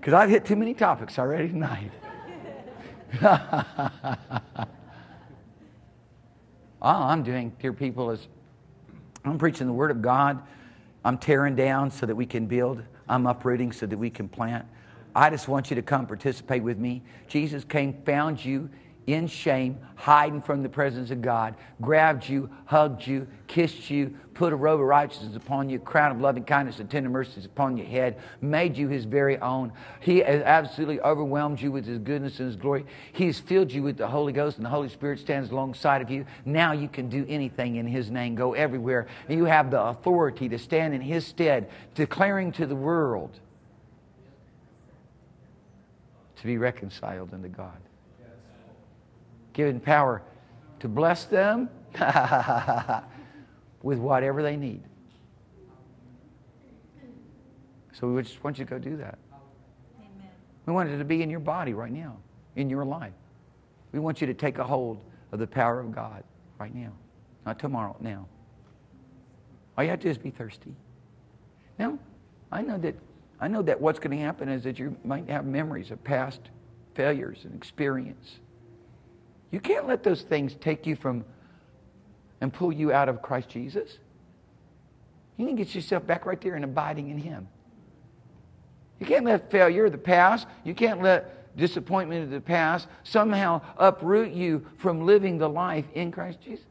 because I've hit too many topics already tonight. All I'm doing, dear people, is I'm preaching the Word of God. I'm tearing down so that we can build. I'm uprooting so that we can plant. I just want you to come participate with me. Jesus came, found you in shame, hiding from the presence of God, grabbed you, hugged you, kissed you, put a robe of righteousness upon you, crown of loving kindness and tender mercies upon your head, made you His very own. He has absolutely overwhelmed you with His goodness and His glory. He has filled you with the Holy Ghost, and the Holy Spirit stands alongside of you. Now you can do anything in His name, go everywhere. And you have the authority to stand in His stead, declaring to the world to be reconciled unto God. Given power to bless them with whatever they need. So we just want you to go do that. Amen. We want it to be in your body right now, in your life. We want you to take a hold of the power of God right now. Not tomorrow, now. All you have to do is be thirsty. Now, I know that what's going to happen is that you might have memories of past failures and experience. You can't let those things take you from and pull you out of Christ Jesus. You need to get yourself back right there and abiding in Him. You can't let failure of the past, you can't let disappointment of the past somehow uproot you from living the life in Christ Jesus.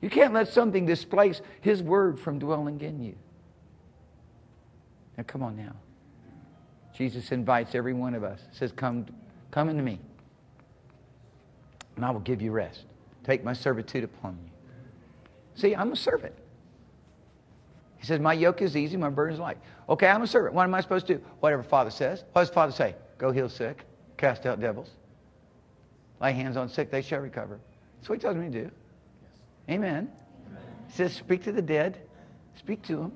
You can't let something displace His Word from dwelling in you. Now come on now. Jesus invites every one of us. He says, come unto me. And I will give you rest. Take my servitude upon you. See, I'm a servant. He says, my yoke is easy, my burden is light. Okay, I'm a servant. What am I supposed to do? Whatever Father says. What does Father say? Go heal sick, cast out devils. Lay hands on sick, they shall recover. That's what He tells me to do. Amen. He says, speak to the dead. Speak to them.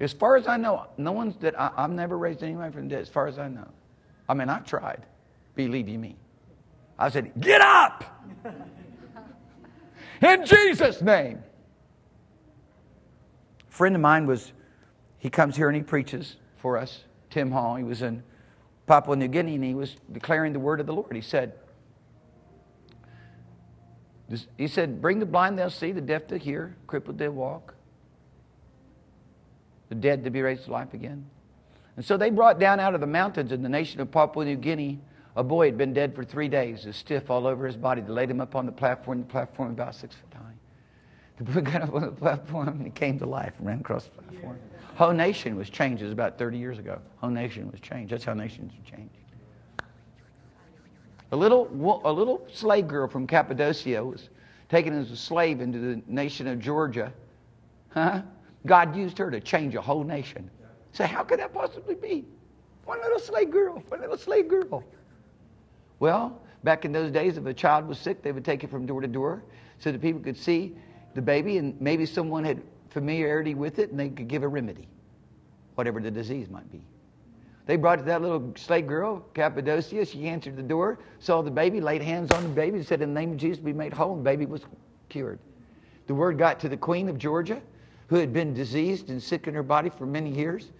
As far as I know, I've never raised anyone from the dead, as far as I know. I mean, I've tried. Believe you me. I said, get up! In Jesus' name. A friend of mine he comes here and he preaches for us, Tim Hall. He was in Papua New Guinea and he was declaring the word of the Lord. He said, bring the blind, they'll see, the deaf to hear, crippled they'll walk, the dead to be raised to life again. And so they brought down out of the mountains in the nation of Papua New Guinea a boy had been dead for 3 days, is stiff all over his body. They laid him up on the platform about 6 foot high. The boy got up on the platform and he came to life and ran across the platform. Yeah. Whole nation was changed. It was about 30 years ago. Whole nation was changed. That's how nations are changed. A little slave girl from Cappadocia was taken as a slave into the nation of Georgia. Huh? God used her to change a whole nation. So how could that possibly be? One little slave girl. Well, back in those days, if a child was sick, they would take it from door to door so that people could see the baby, and maybe someone had familiarity with it and they could give a remedy, whatever the disease might be. They brought that little slave girl, Cappadocia. She answered the door, saw the baby, laid hands on the baby, and said, in the name of Jesus, be made whole, and the baby was cured. The word got to the Queen of Georgia, who had been diseased and sick in her body for many years.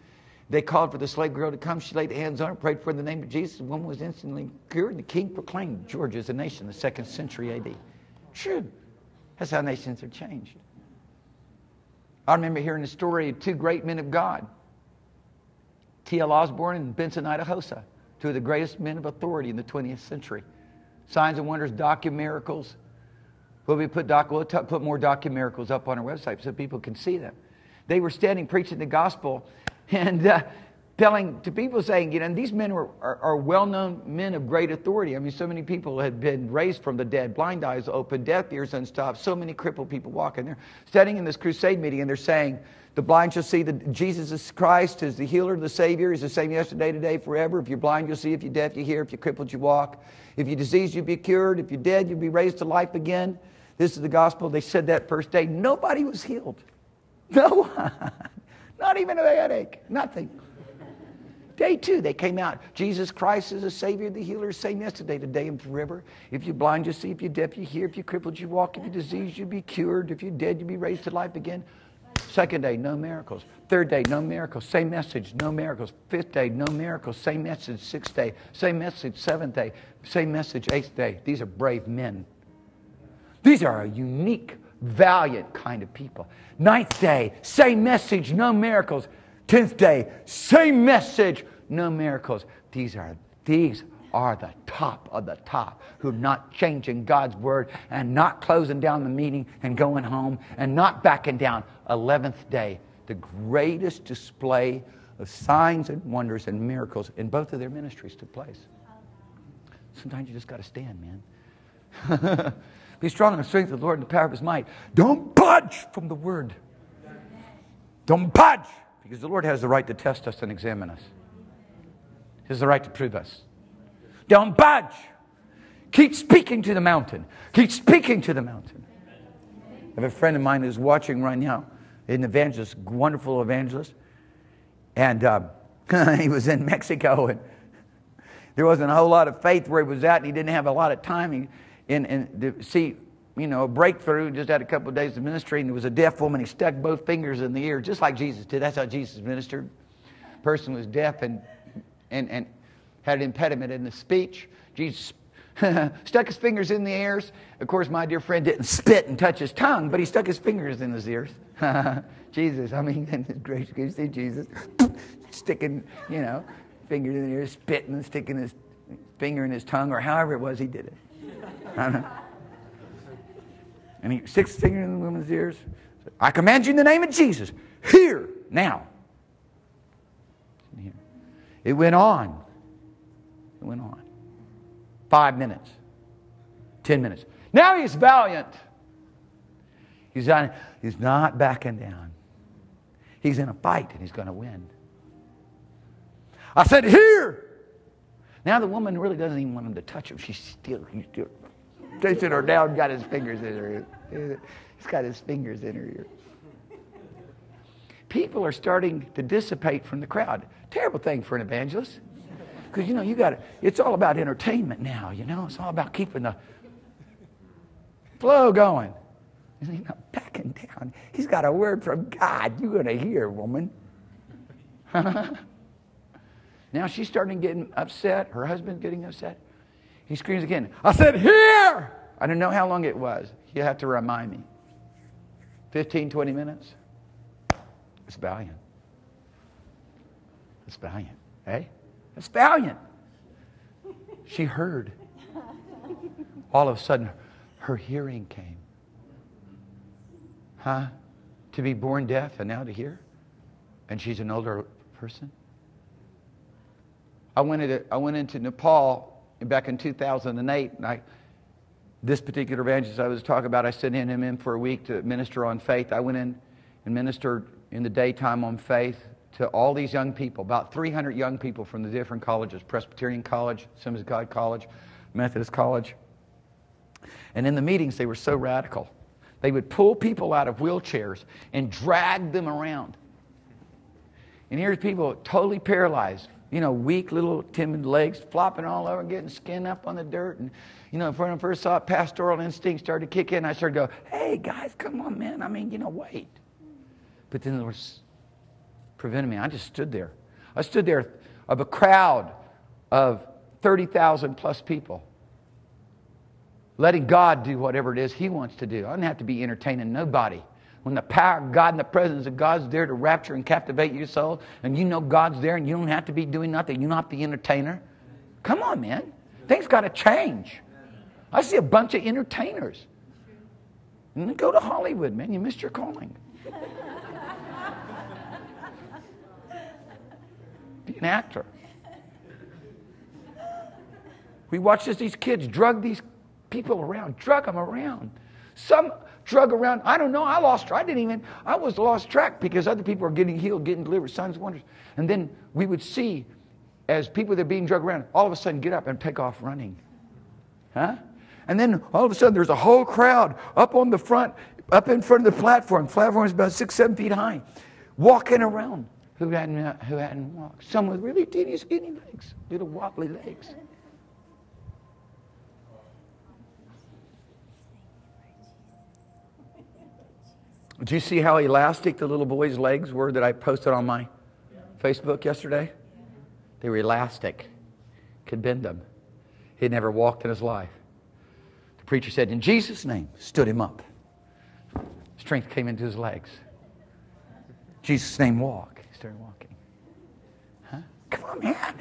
They called for the slave girl to come. She laid hands on her, prayed for her in the name of Jesus. The woman was instantly cured, and the king proclaimed Georgia as a nation in the 2nd century A.D. True. That's how nations are changed. I remember hearing the story of two great men of God, T.L. Osborne and Benson Idahosa, two of the greatest men of authority in the 20th century. Signs and wonders, docu-miracles. We'll put more docu-miracles up on our website so people can see them. They were standing preaching the gospel and telling to people, saying, you know, and these men are well-known men of great authority. I mean, so many people had been raised from the dead, blind eyes open, deaf ears unstopped, so many crippled people walking. They're standing in this crusade meeting, and they're saying, the blind shall see, that Jesus Christ is the healer, the Savior. He's the same yesterday, today, forever. If you're blind, you'll see. If you're deaf, you hear. If you're crippled, you walk. If you're diseased, you'll be cured. If you're dead, you'll be raised to life again. This is the gospel. They said that first day. Nobody was healed. No one. Not even a headache. Nothing. Day two, they came out. Jesus Christ is the Savior, the healer, same yesterday, today, and forever. If you're blind, you see. If you're deaf, you hear. If you're crippled, you walk. If you're diseased, you'll be cured. If you're dead, you'll be raised to life again. Second day, no miracles. Third day, no miracles. Same message, no miracles. Fifth day, no miracles. Same message, sixth day. Same message, seventh day. Same message, eighth day. These are brave men. These are a unique, valiant kind of people. Ninth day, same message, no miracles. 10th day, same message, no miracles. These are the top of the top who are not changing God's word and not closing down the meeting and going home and not backing down. 11th day, the greatest display of signs and wonders and miracles in both of their ministries took place. Sometimes you just got to stand, man. Be strong in the strength of the Lord and the power of His might. Don't budge from the word. Don't budge, because the Lord has the right to test us and examine us. He has the right to prove us. Don't budge. Keep speaking to the mountain. Keep speaking to the mountain. I have a friend of mine who's watching right now, an evangelist, wonderful evangelist. And he was in Mexico, and there wasn't a whole lot of faith where he was at, and he didn't have a lot of time. And to see, you know, a breakthrough, just had a couple of days of ministry, and there was a deaf woman. He stuck both fingers in the ear, just like Jesus did. That's how Jesus ministered. The person was deaf and had an impediment in the speech. Jesus stuck his fingers in the ears. Of course, my dear friend didn't spit and touch his tongue, but he stuck his fingers in his ears. Jesus, I mean, gracious, you see Jesus sticking, you know, fingers in the ears, spitting and sticking his finger in his tongue, or however it was he did it. I don't know. And he sticks his finger in the woman's ears. I command you in the name of Jesus, here, now. It went on. It went on. 5 minutes. 10 minutes. Now he's valiant. He's not backing down. He's in a fight and he's going to win. I said, here. Now the woman really doesn't even want him to touch him. She's still chasing her down, got his fingers in her ear. He's got his fingers in her ear. People are starting to dissipate from the crowd. Terrible thing for an evangelist. Because, you know, it's all about entertainment now, you know. It's all about keeping the flow going. He's not backing down. He's got a word from God. You're going to hear, woman. Now she's starting to get upset. Her husband's getting upset. He screams again. I said, here! I don't know how long it was. You have to remind me. 15, 20 minutes. It's valiant. It's valiant. Hey? It's valiant. She heard. All of a sudden, her hearing came. Huh? To be born deaf and now to hear? And she's an older person? I went into Nepal back in 2008, and this particular evangelist I was talking about, I sent him in for a week to minister on faith. I went in and ministered in the daytime on faith to all these young people, about 300 young people from the different colleges, Presbyterian College, Assemblies of God College, Methodist College. And in the meetings, they were so radical. They would pull people out of wheelchairs and drag them around. And here's people totally paralyzed. You know, weak little timid legs flopping all over, getting skin up on the dirt. And, you know, when I first saw it, pastoral instinct started to kick in. I started to go, hey, guys, come on, man. I mean, you know, wait. But then there was preventing me. I just stood there. I stood there of a crowd of 30,000 plus people, letting God do whatever it is He wants to do. I didn't have to be entertaining nobody. When the power of God and the presence of God's there to rapture and captivate your soul, and you know God's there and you don't have to be doing nothing. You're not the entertainer. Come on, man. Things got to change. I see a bunch of entertainers. And go to Hollywood, man. You missed your calling. Be an actor. We watched as these kids drug these people around, drug them around. Some drug around. I don't know. I lost track. I was lost track because other people are getting healed, getting delivered, signs and wonders. And then we would see as people that are being drugged around, all of a sudden get up and take off running. Huh? And then all of a sudden there's a whole crowd up on the front, up in front of the platform. Platform is about 6, 7 feet high, walking around. Who hadn't walked? Some with really teeny, skinny legs, little wobbly legs. Do you see how elastic the little boy's legs were that I posted on my Facebook yesterday? They were elastic. Could bend them. He'd never walked in his life. The preacher said, in Jesus' name, stood him up. Strength came into his legs. Jesus' name, walk. He started walking. Huh? Come on, man.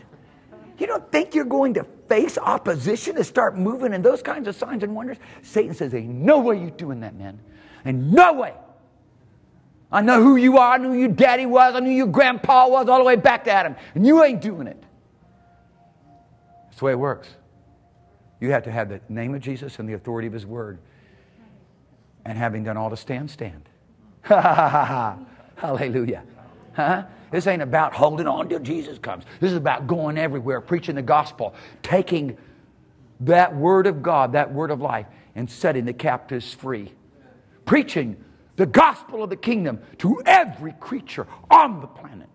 You don't think you're going to face opposition and start moving and those kinds of signs and wonders? Satan says, ain't no way you're doing that, man. Ain't no way. I know who you are. I knew your daddy was. I knew your grandpa was, all the way back to Adam. And you ain't doing it. That's the way it works. You have to have the name of Jesus and the authority of his word. And having done all to stand, stand. Ha ha ha ha. Hallelujah. Huh? This ain't about holding on till Jesus comes. This is about going everywhere, preaching the gospel, taking that word of God, that word of life, and setting the captives free. Preaching the gospel of the kingdom to every creature on the planet.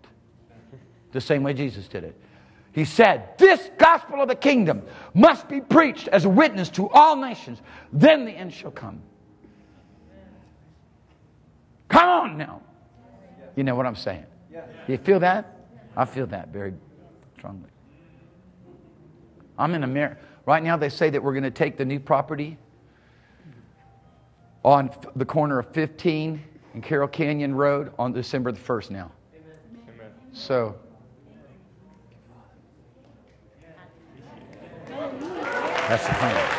The same way Jesus did it. He said, this gospel of the kingdom must be preached as a witness to all nations. Then the end shall come. Come on now. You know what I'm saying? You feel that? I feel that very strongly. I'm in America. Right now they say that we're going to take the new property on the corner of 15 and Carroll Canyon Road on December the 1st now. Amen. So... that's the plan.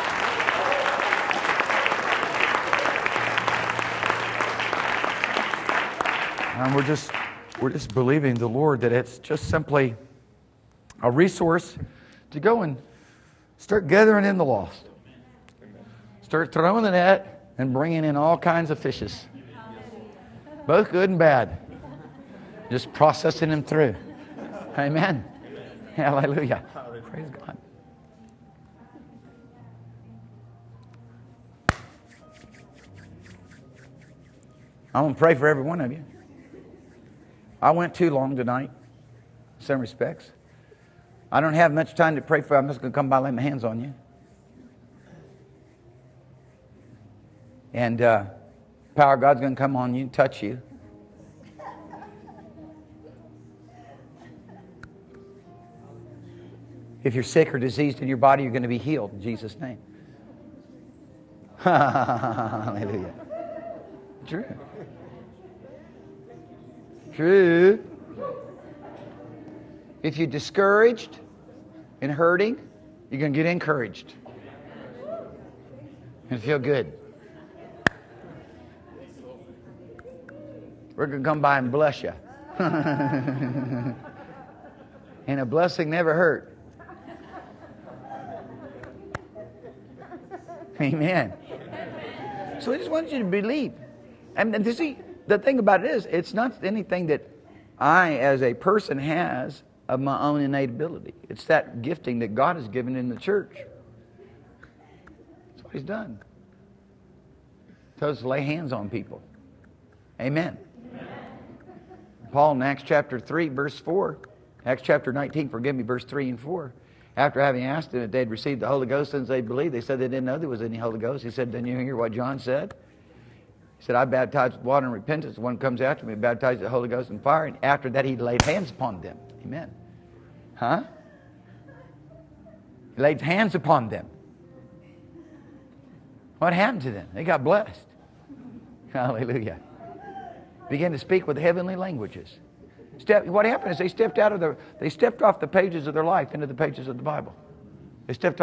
And we're just believing the Lord that it's just simply a resource to go and start gathering in the lost. Start throwing the net and bringing in all kinds of fishes. Both good and bad. Just processing them through. Amen. Hallelujah. Praise God. I'm going to pray for every one of you. I went too long tonight, in some respects. I don't have much time to pray for. I'm just going to come by and lay my hands on you. And the power of God's going to come on you and touch you. If you're sick or diseased in your body, you're going to be healed in Jesus' name. Hallelujah. True. True. If you're discouraged and hurting, you're going to get encouraged and feel good. We're going to come by and bless you. And a blessing never hurt. Amen. So I just want you to believe. And you see, the thing about it is, it's not anything that I as a person has of my own innate ability. It's that gifting that God has given in the church. That's what he's done. He tells us to lay hands on people. Amen. Amen. Paul in Acts chapter 3, verse 4, Acts chapter 19, forgive me, verse 3 and 4, after having asked them if they'd received the Holy Ghost since they believed, they said they didn't know there was any Holy Ghost. He said, didn't you hear what John said? He said, I baptized with water and repentance. The one comes after me, baptized with the Holy Ghost and fire. And after that, he laid hands upon them. Amen. Huh? He laid hands upon them. What happened to them? They got blessed. Hallelujah. Began to speak with heavenly languages. What happened is they stepped off the pages of their life into the pages of the Bible. They stepped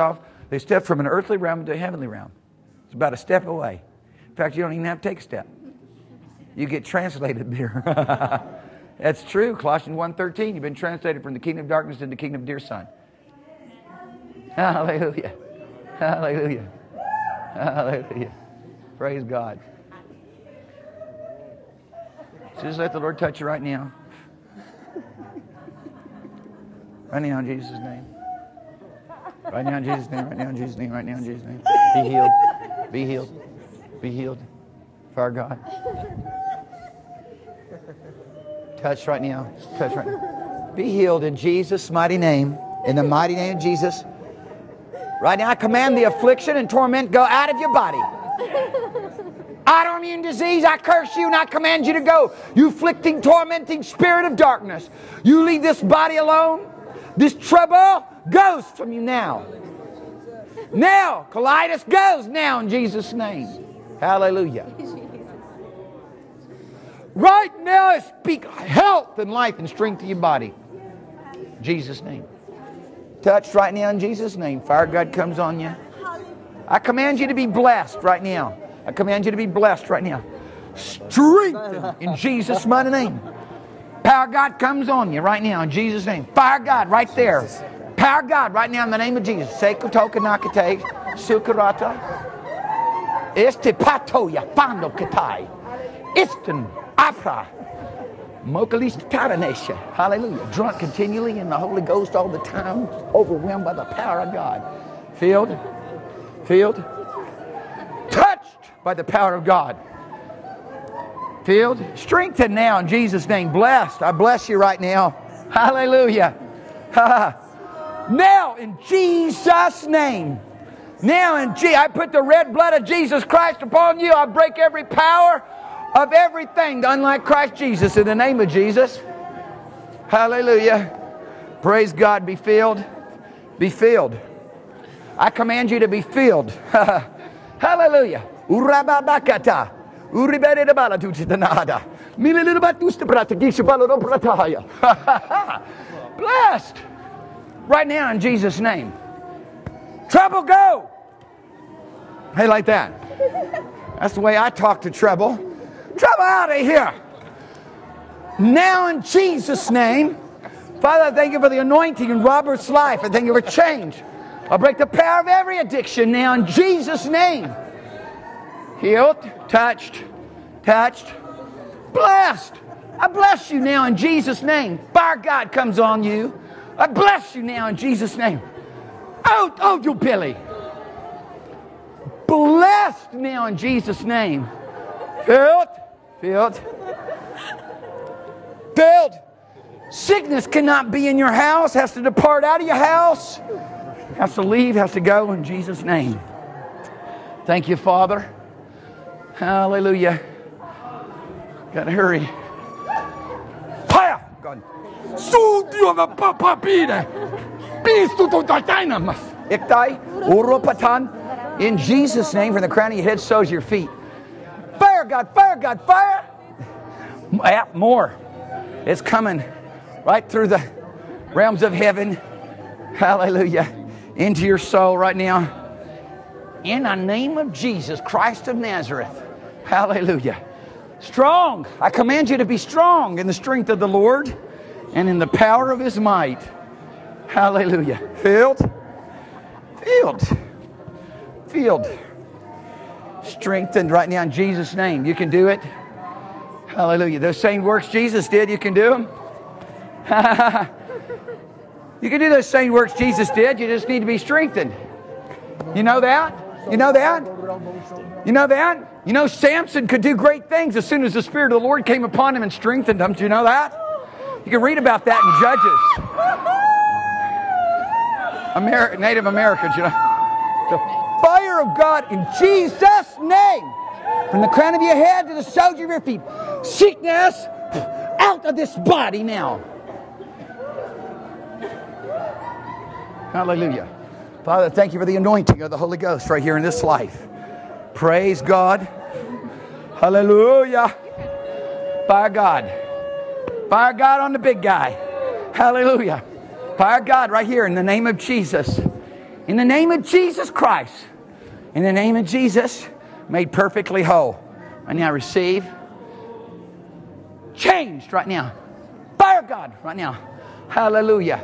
from an earthly realm to a heavenly realm. It's about a step away. In fact, you don't even have to take a step. You get translated there. That's true. Colossians 1:13, you've been translated from the kingdom of darkness into the kingdom of dear son. Hallelujah. Hallelujah. Hallelujah. Praise God. Just let the Lord touch you right now. Right now in Jesus' name. Right now in Jesus' name. Right now in Jesus' name. Right now in Jesus' name. Be healed. Be healed. Be healed. Fire God. Touch right now. Touch right now. Be healed in Jesus' mighty name. In the mighty name of Jesus. Right now I command the affliction and torment go out of your body. Autoimmune disease, I curse you and I command you to go. You afflicting, tormenting spirit of darkness. You leave this body alone. This trouble goes from you now. Now, colitis goes now in Jesus' name. Hallelujah. Right now, I speak health and life and strength to your body. In Jesus' name. Touched right now in Jesus' name. Fire of God comes on you. I command you to be blessed right now. I command you to be blessed right now. Strengthened in Jesus' mighty name. Power of God comes on you right now in Jesus' name. Fire of God right there. Power of God right now in the name of Jesus. Seko toka nakate, sukarata, estepatoya, fando katai, istin, afra, mokalista taranesha. Hallelujah. Drunk continually in the Holy Ghost all the time, overwhelmed by the power of God. Filled, touched by the power of God. Filled, strengthened now in Jesus' name. Blessed. I bless you right now. Hallelujah. Now in Jesus' name. Now I put the red blood of Jesus Christ upon you. I break every power of everything unlike Christ Jesus in the name of Jesus. Hallelujah. Praise God. Be filled. Be filled. I command you to be filled. Hallelujah. Urababakata. Blessed. Right now in Jesus' name. Trouble, go! Hey, like that. That's the way I talk to trouble. Trouble out of here. Now in Jesus' name. Father, I thank you for the anointing in Robert's life. I thank you for change. I break the power of every addiction now in Jesus' name. Healed, touched, blessed. I bless you now in Jesus' name. Fire God comes on you. I bless you now in Jesus' name. Out you Billy. Blessed now in Jesus' name. Filled. Sickness cannot be in your house. Has to depart out of your house. Has to leave, has to go in Jesus' name. Thank you, Father. Hallelujah. Gotta hurry. Fire! God. In Jesus' name, from the crown of your head, so is your feet. Fire, God, fire, God, fire! More. It's coming right through the realms of heaven. Hallelujah. Into your soul right now. In the name of Jesus Christ of Nazareth. Hallelujah. Strong. I command you to be strong in the strength of the Lord and in the power of His might. Hallelujah. Filled. Strengthened right now in Jesus' name. You can do it. Hallelujah. Those same works Jesus did, you can do them. You can do those same works Jesus did. You just need to be strengthened. You know that? You know that? You know that? You know Samson could do great things as soon as the Spirit of the Lord came upon him and strengthened him. Do you know that? You can read about that in Judges. Native Americans, you know. The fire of God in Jesus' name. From the crown of your head to the soles of your feet. Sickness out of this body now. Hallelujah. Father, thank you for the anointing of the Holy Ghost right here in this life. Praise God. Hallelujah. Fire God. Fire God on the big guy. Hallelujah. Fire God right here in the name of Jesus. In the name of Jesus Christ. In the name of Jesus, made perfectly whole. Right now, receive. Changed right now. Fire God right now. Hallelujah.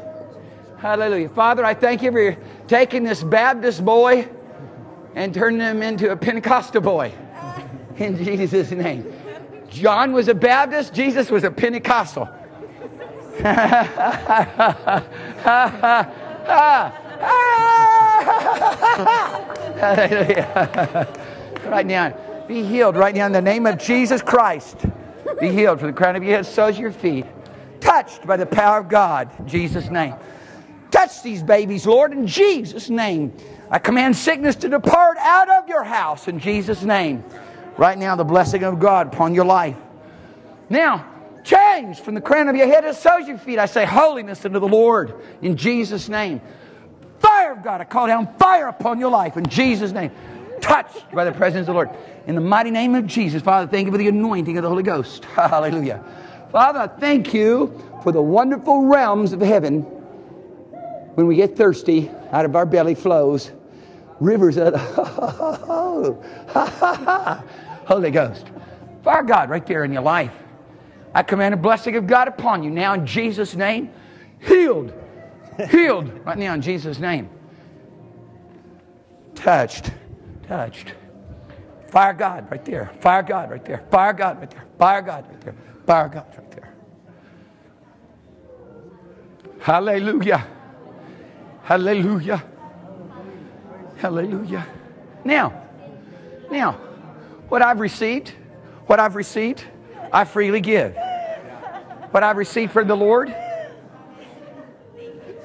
Hallelujah. Father, I thank you for taking this Baptist boy and turning him into a Pentecostal boy. In Jesus' name. John was a Baptist. Jesus was a Pentecostal. Hallelujah. Right now, be healed right now in the name of Jesus Christ. Be healed from the crown of your head, so is your feet. Touched by the power of God. In Jesus' name. Touch these babies, Lord, in Jesus' name. I command sickness to depart out of your house in Jesus' name. right now the blessing of God upon your life. Now, change from the crown of your head to the soles of your feet. I say holiness unto the Lord in Jesus' name. Fire of God, I call down fire upon your life in Jesus' name. Touched by the presence of the Lord. In the mighty name of Jesus, Father, thank you for the anointing of the Holy Ghost. Hallelujah. Father, I thank you for the wonderful realms of heaven. When we get thirsty, out of our belly flows rivers of Holy Ghost. Fire God right there in your life. I command a blessing of God upon you now in Jesus' name. Healed. Healed right now in Jesus' name. Touched. Touched. Fire God right there. Fire God right there. Fire God right there. Fire God right there. Fire God right there. Hallelujah. Hallelujah. Hallelujah. Now, what I've received, I freely give. What I've received from the Lord,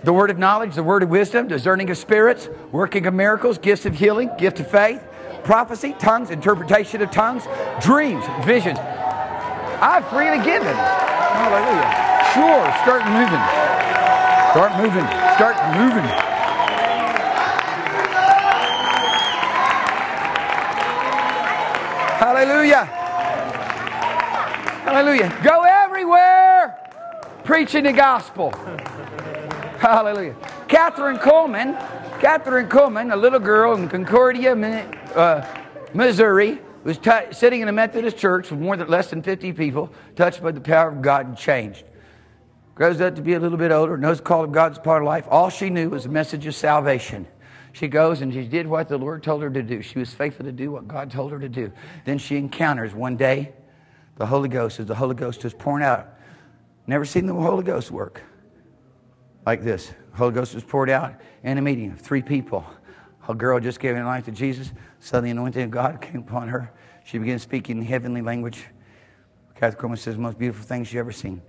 the word of knowledge, the word of wisdom, discerning of spirits, working of miracles, gifts of healing, gift of faith, prophecy, tongues, interpretation of tongues, dreams, visions. I freely give it. Hallelujah. Sure, start moving. Start moving. Start moving. Hallelujah. Hallelujah. Go everywhere preaching the gospel. Hallelujah. Catherine Coleman, a little girl in Concordia, Missouri, was sitting in a Methodist church with less than 50 people, touched by the power of God and changed. Grows up to be a little bit older, knows the call of God's part of life. All she knew was the message of salvation. She goes and she did what the Lord told her to do. She was faithful to do what God told her to do. Then she encounters one day the Holy Ghost as the Holy Ghost is pouring out. Never seen the Holy Ghost work like this. The Holy Ghost was poured out in a meeting of 3 people. A girl just gave her life to Jesus. Suddenly, the anointing of God came upon her. She began speaking in heavenly language. Catherine Coleman says the most beautiful thing she's ever seen.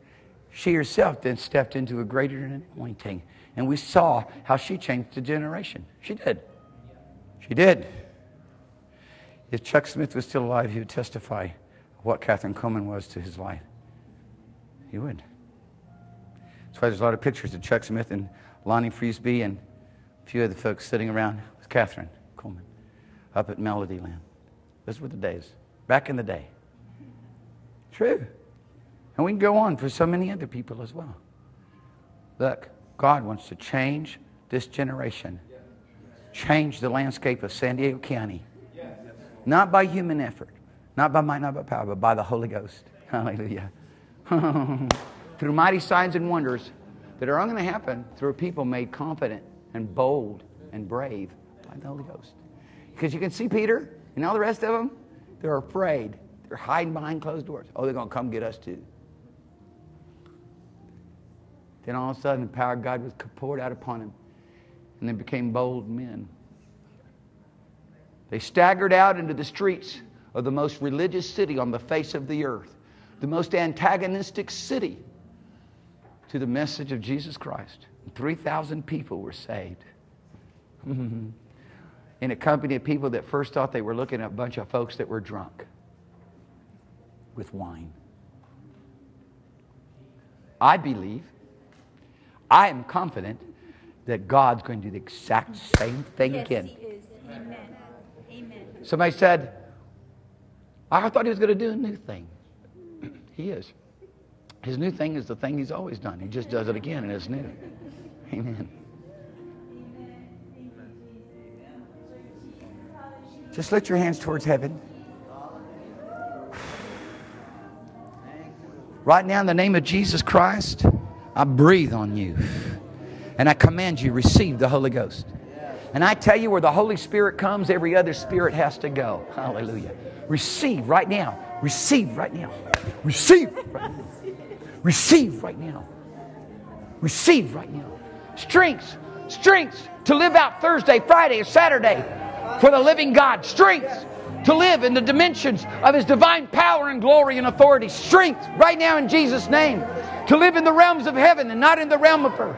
She herself then stepped into a greater anointing. And we saw how she changed the generation. She did. She did. If Chuck Smith was still alive, he would testify what Catherine Coleman was to his life. He would. That's why there's a lot of pictures of Chuck Smith and Lonnie Frisbee and a few other folks sitting around with Catherine Coleman up at Melody Land. Those were the days, back in the day. True. And we can go on for so many other people as well. Look, God wants to change this generation, change the landscape of San Diego County. Not by human effort, not by might, not by power, but by the Holy Ghost. Hallelujah. Through mighty signs and wonders that are only going to happen through people made confident and bold and brave by the Holy Ghost. Because you can see Peter and all the rest of them, they're afraid. They're hiding behind closed doors. Oh, they're going to come get us too. Then all of a sudden, the power of God was poured out upon them, and they became bold men. They staggered out into the streets of the most religious city on the face of the earth, the most antagonistic city to the message of Jesus Christ. 3,000 people were saved. In a company of people that first thought they were looking at a bunch of folks that were drunk with wine. I believe, I am confident that God's going to do the exact same thing again. Yes, He is. Amen. Amen. Somebody said, I thought He was going to do a new thing. He is. His new thing is the thing He's always done. He just does it again and it's new. Amen. Just lift your hands towards heaven. Right now, in the name of Jesus Christ, I breathe on you. And I command you, receive the Holy Ghost. And I tell you, where the Holy Spirit comes, every other spirit has to go. Hallelujah. Receive right now. Receive right now. Receive right now. Receive right now. Receive right now. Strength to live out Thursday, Friday, and Saturday for the living God. Strength to live in the dimensions of His divine power and glory and authority. Strength right now in Jesus' name to live in the realms of heaven and not in the realm of earth.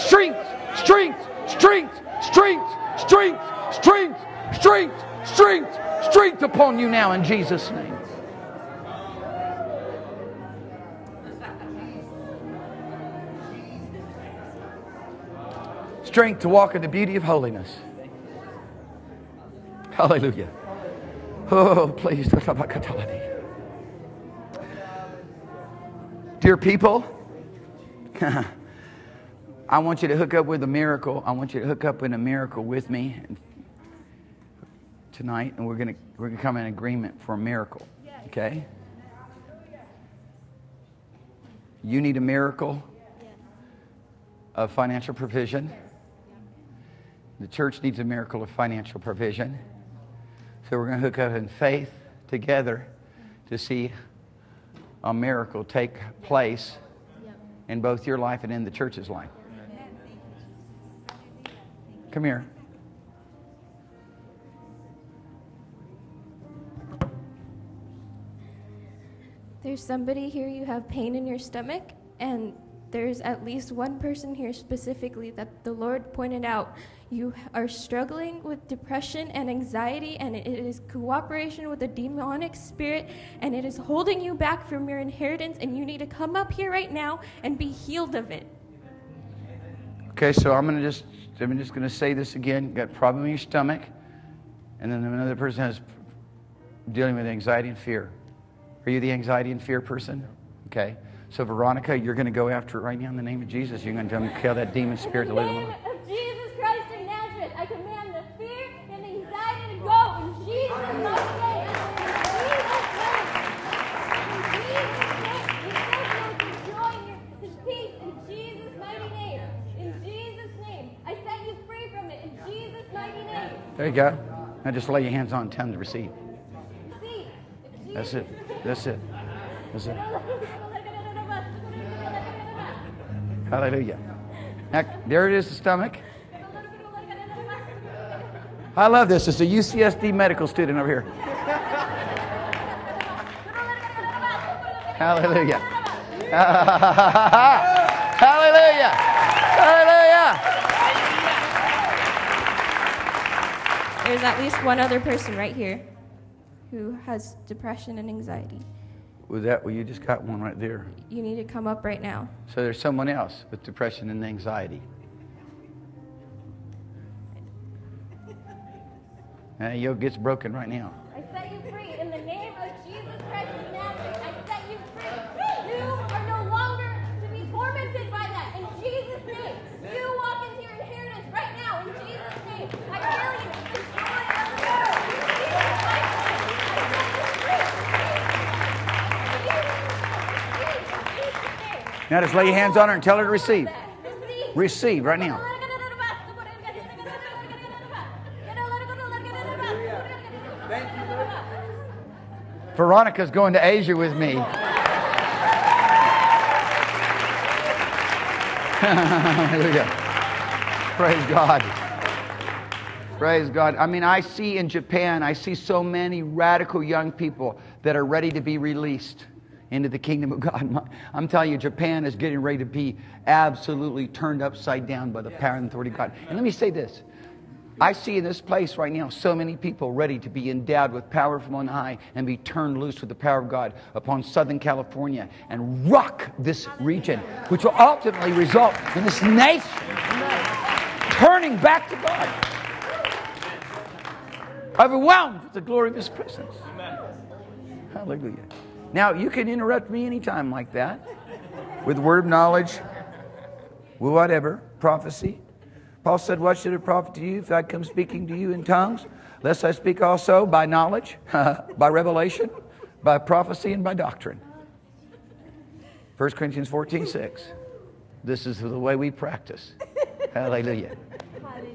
Strength, strength, strength, strength, strength, strength, strength, strength. strength upon you now in Jesus' name. Strength to walk in the beauty of holiness. Hallelujah. Oh, please. Dear people, I want you to hook up with a miracle. I want you to hook up in a miracle with me tonight, and we're gonna come in agreement for a miracle. Okay? You need a miracle of financial provision. The church needs a miracle of financial provision. So we're going to hook up in faith together to see a miracle take place in both your life and in the church's life. Come here. There's somebody here, you have pain in your stomach, and there's at least one person here specifically that the Lord pointed out. You are struggling with depression and anxiety, and it is cooperation with a demonic spirit, and it is holding you back from your inheritance, and you need to come up here right now and be healed of it. Okay, so I'm just going to say this again. You got a problem in your stomach, and then another person is dealing with anxiety and fear. Are you the anxiety and fear person? Okay. So, Veronica, you're going to go after it right now in the name of Jesus. You're going to tell them to kill that demon spirit. In the name of Jesus Christ of Nazareth, I command the fear and the anxiety to go in Jesus' name. In Jesus' name. His peace in Jesus' mighty name. In Jesus' name. I set you free from it in Jesus' mighty name. There you go. Now just lay your hands on and tell them to receive. That's it. That's it. That's it. Hallelujah. Now, there it is, the stomach. I love this. It's a UCSD medical student over here. Hallelujah. Hallelujah. Hallelujah. There's at least one other person right here who has depression and anxiety. Well, you just got one right there. You need to come up right now. So there's someone else with depression and anxiety. And yoke gets broken right now. I set you free in the name of Jesus Christ of Nazareth. I set you free. You are no longer to be tormented by that. In Jesus' name, you walk into your inheritance right now. In Jesus' name, I kill you. Now just lay your hands on her and tell her to receive. Receive right now. Veronica's going to Asia with me. Praise God. Praise God. I mean, I see in Japan, I see so many radical young people that are ready to be released into the kingdom of God. I'm telling you, Japan is getting ready to be absolutely turned upside down by the power and authority of God. And let me say this. I see in this place right now so many people ready to be endowed with power from on high and be turned loose with the power of God upon Southern California and rock this region, which will ultimately result in this nation turning back to God, overwhelmed with the glory of His presence. Hallelujah. Now, you can interrupt me anytime like that with word of knowledge, whatever, prophecy. Paul said, what should it profit to you if I come speaking to you in tongues? Lest I speak also by knowledge, by revelation, by prophecy, and by doctrine. 1 Corinthians 14:6. This is the way we practice. Hallelujah.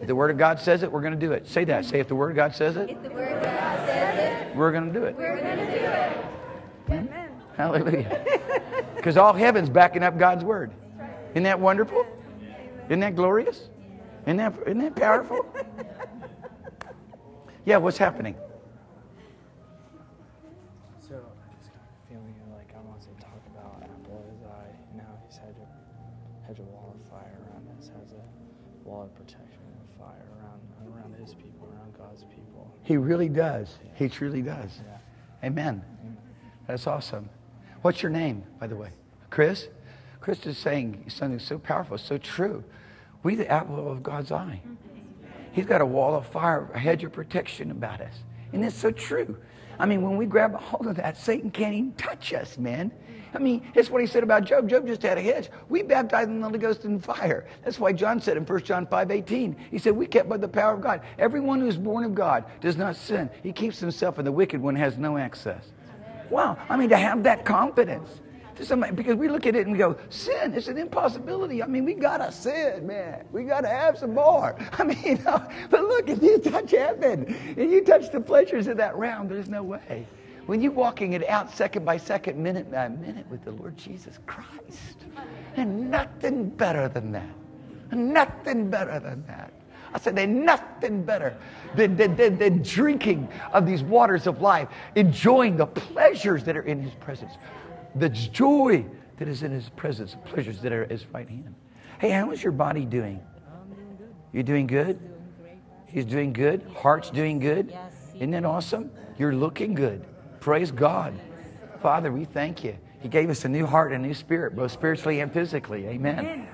If the Word of God says it, we're going to do it. Say that. Say, if the Word of God says it, if the Word of God says it, we're going to do it. We're going to do it. Amen. Hallelujah. Because all heaven's backing up God's word. Isn't that wonderful? Isn't that glorious? Isn't that powerful? Yeah, what's happening? So I just got a feeling like I wanted to talk about Apple's eye and how he's had a wall of fire around us, has a wall of protection. fire around his people, around God's people. He really does. Yeah. He truly does. Yeah. Amen. Amen. That's awesome. What's your name, by the way? Chris? Chris is saying something so powerful, so true. We the apple of God's eye. He's got a wall of fire, a hedge of protection about us. And it's so true. I mean, when we grab a hold of that, Satan can't even touch us, man. I mean, that's what he said about Job. Job just had a hedge. We baptized in the Holy Ghost and fire. That's why John said in 1 John 5:18, he said, we kept by the power of God. Everyone who is born of God does not sin. He keeps himself, and the wicked one has no access. Wow. I mean, to have that confidence. To somebody, because we look at it and we go, sin is an impossibility. I mean, we got to sin, man. We got to have some more. I mean, you know, but look, if you touch heaven and you touch the pleasures of that realm, there's no way. When you're walking it out second by second, minute by minute with the Lord Jesus Christ, and nothing better than that. Nothing better than that. I said, there's nothing better than drinking of these waters of life, enjoying the pleasures that are in His presence. The joy that is in His presence, the pleasures that are at His right hand. Hey, how is your body doing? You're doing good? He's doing good? Heart's doing good? Isn't that awesome? You're looking good. Praise God. Father, we thank You. He gave us a new heart and a new spirit, both spiritually and physically. Amen.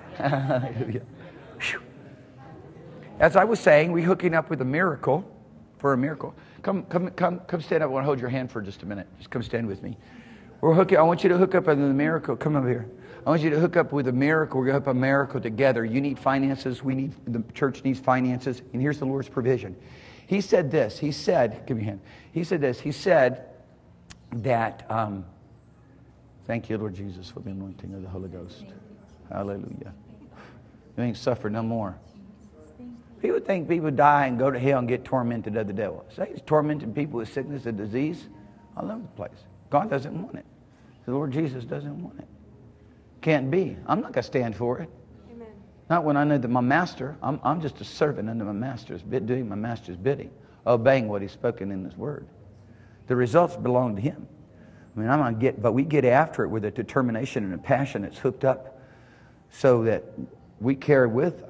As I was saying, we're hooking up with a miracle, for a miracle. Come stand up. I want to hold your hand for just a minute. Just come stand with me. We're hooking. I want you to hook up with a miracle. Come over here. I want you to hook up with a miracle. We're going to hook up a miracle together. You need finances. We need, the church needs finances. And here's the Lord's provision. He said this. He said, give me a hand. He said this. He said that, thank You, Lord Jesus, for the anointing of the Holy Ghost. Hallelujah. You ain't suffer no more. People think people die and go to hell and get tormented of the devil. Satan's tormenting people with sickness and disease all over the place. God doesn't want it. The Lord Jesus doesn't want it. Can't be. I'm not going to stand for it. Amen. Not when I know that my master, I'm just a servant under my master's bidding, doing my master's bidding, obeying what He's spoken in His word. The results belong to Him. I mean, I'm going to get, but we get after it with a determination and a passion that's hooked up so that we carry with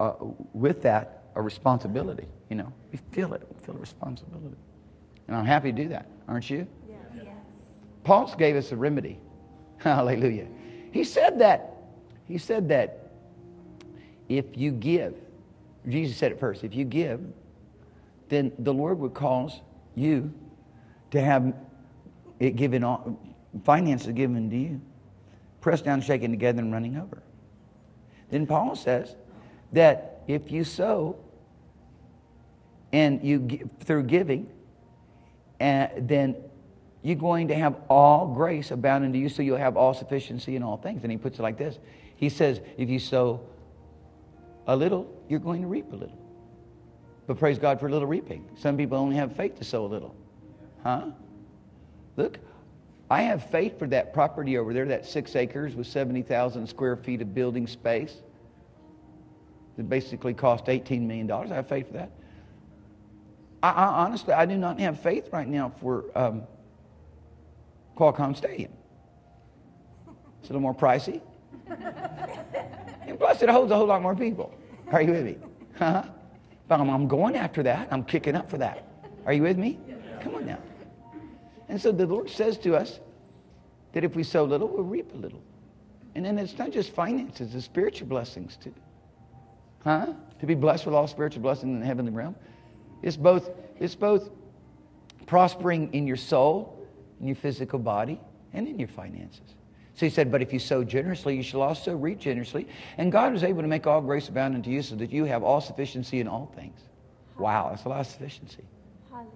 that a responsibility. You know, we feel it. We feel a responsibility. And I'm happy to do that. Aren't you? Paul gave us a remedy. Hallelujah. He said that if you give, Jesus said it first, if you give, then the Lord would cause you to have it given, finances given to you, pressed down, shaken together, and running over. Then Paul says that if you sow and you give, through giving, then you're going to have all grace abound unto you, so you'll have all sufficiency in all things. And he puts it like this. He says, if you sow a little, you're going to reap a little. But praise God for a little reaping. Some people only have faith to sow a little. Huh? Look, I have faith for that property over there, that 6 acres with 70,000 square feet of building space. That basically cost $18 million. I have faith for that. I honestly, I do not have faith right now for... Qualcomm Stadium. It's a little more pricey. And plus, it holds a whole lot more people. Are you with me? Huh? But I'm going after that. I'm kicking up for that. Are you with me? Come on now. And so the Lord says to us that if we sow little, we'll reap a little. And then it's not just finances, it's spiritual blessings too. Huh? To be blessed with all spiritual blessings in the heavenly realm. It's both prospering in your soul, in your physical body, and in your finances. So he said, but if you sow generously, you shall also reap generously. And God is able to make all grace abound unto you so that you have all sufficiency in all things. Wow, that's a lot of sufficiency. Hallelujah.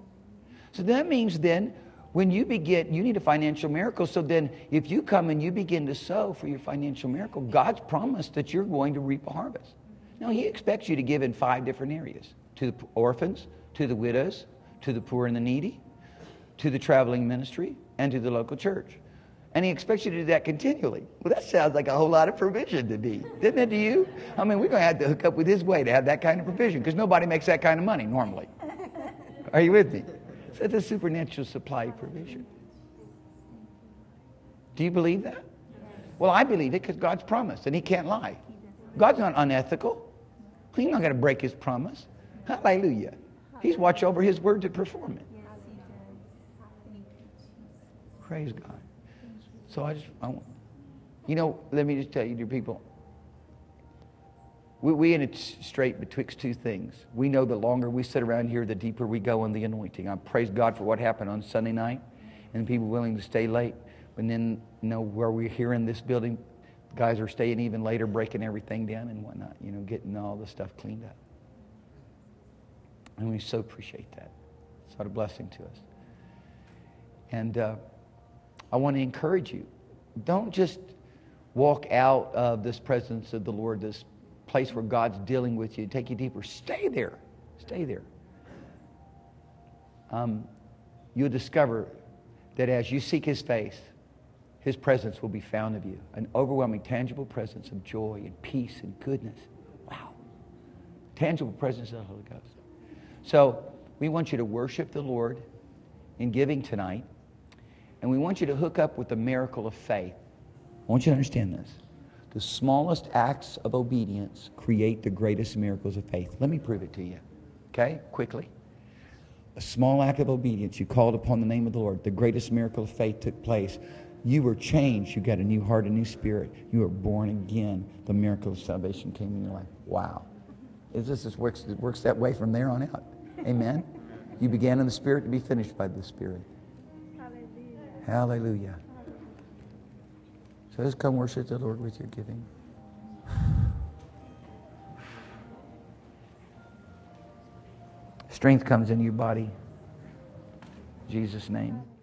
So that means then, when you begin, you need a financial miracle. So then, if you come and you begin to sow for your financial miracle, God's promised that you're going to reap a harvest. Now, He expects you to give in 5 different areas. To the orphans, to the widows, to the poor and the needy, to the traveling ministry, and to the local church. And He expects you to do that continually. Well, that sounds like a whole lot of provision to me. Doesn't it to you? I mean, we're going to have to hook up with His way to have that kind of provision, because nobody makes that kind of money normally. Are you with me? So it's a supernatural supply provision. Do you believe that? Well, I believe it because God's promised, and He can't lie. God's not unethical. He's not going to break his promise. Hallelujah. He's watched over his word to perform it. Praise God. So let me just tell you, dear people, we're in a strait betwixt two things. We know the longer we sit around here, the deeper we go in the anointing. I praise God for what happened on Sunday night and people willing to stay late. And then, where we're here in this building, guys are staying even later, breaking everything down and whatnot, getting all the stuff cleaned up. And we so appreciate that. It's what a blessing to us. And I want to encourage you. Don't just walk out of this presence of the Lord, this place where God's dealing with you, take you deeper. Stay there. Stay there. You'll discover that as you seek His face, His presence will be found of you. An overwhelming, tangible presence of joy and peace and goodness. Wow. Tangible presence of the Holy Ghost. So we want you to worship the Lord in giving tonight. And we want you to hook up with the miracle of faith. I want you to understand this. The smallest acts of obedience create the greatest miracles of faith. Let me prove it to you. Okay? Quickly. A small act of obedience. You called upon the name of the Lord. The greatest miracle of faith took place. You were changed. You got a new heart, a new spirit. You were born again. The miracle of salvation came in your life. Wow. It works that way from there on out. Amen? You began in the Spirit to be finished by the Spirit. Hallelujah. Hallelujah. So let's come worship the Lord with your giving. Strength comes in your body. In Jesus' name.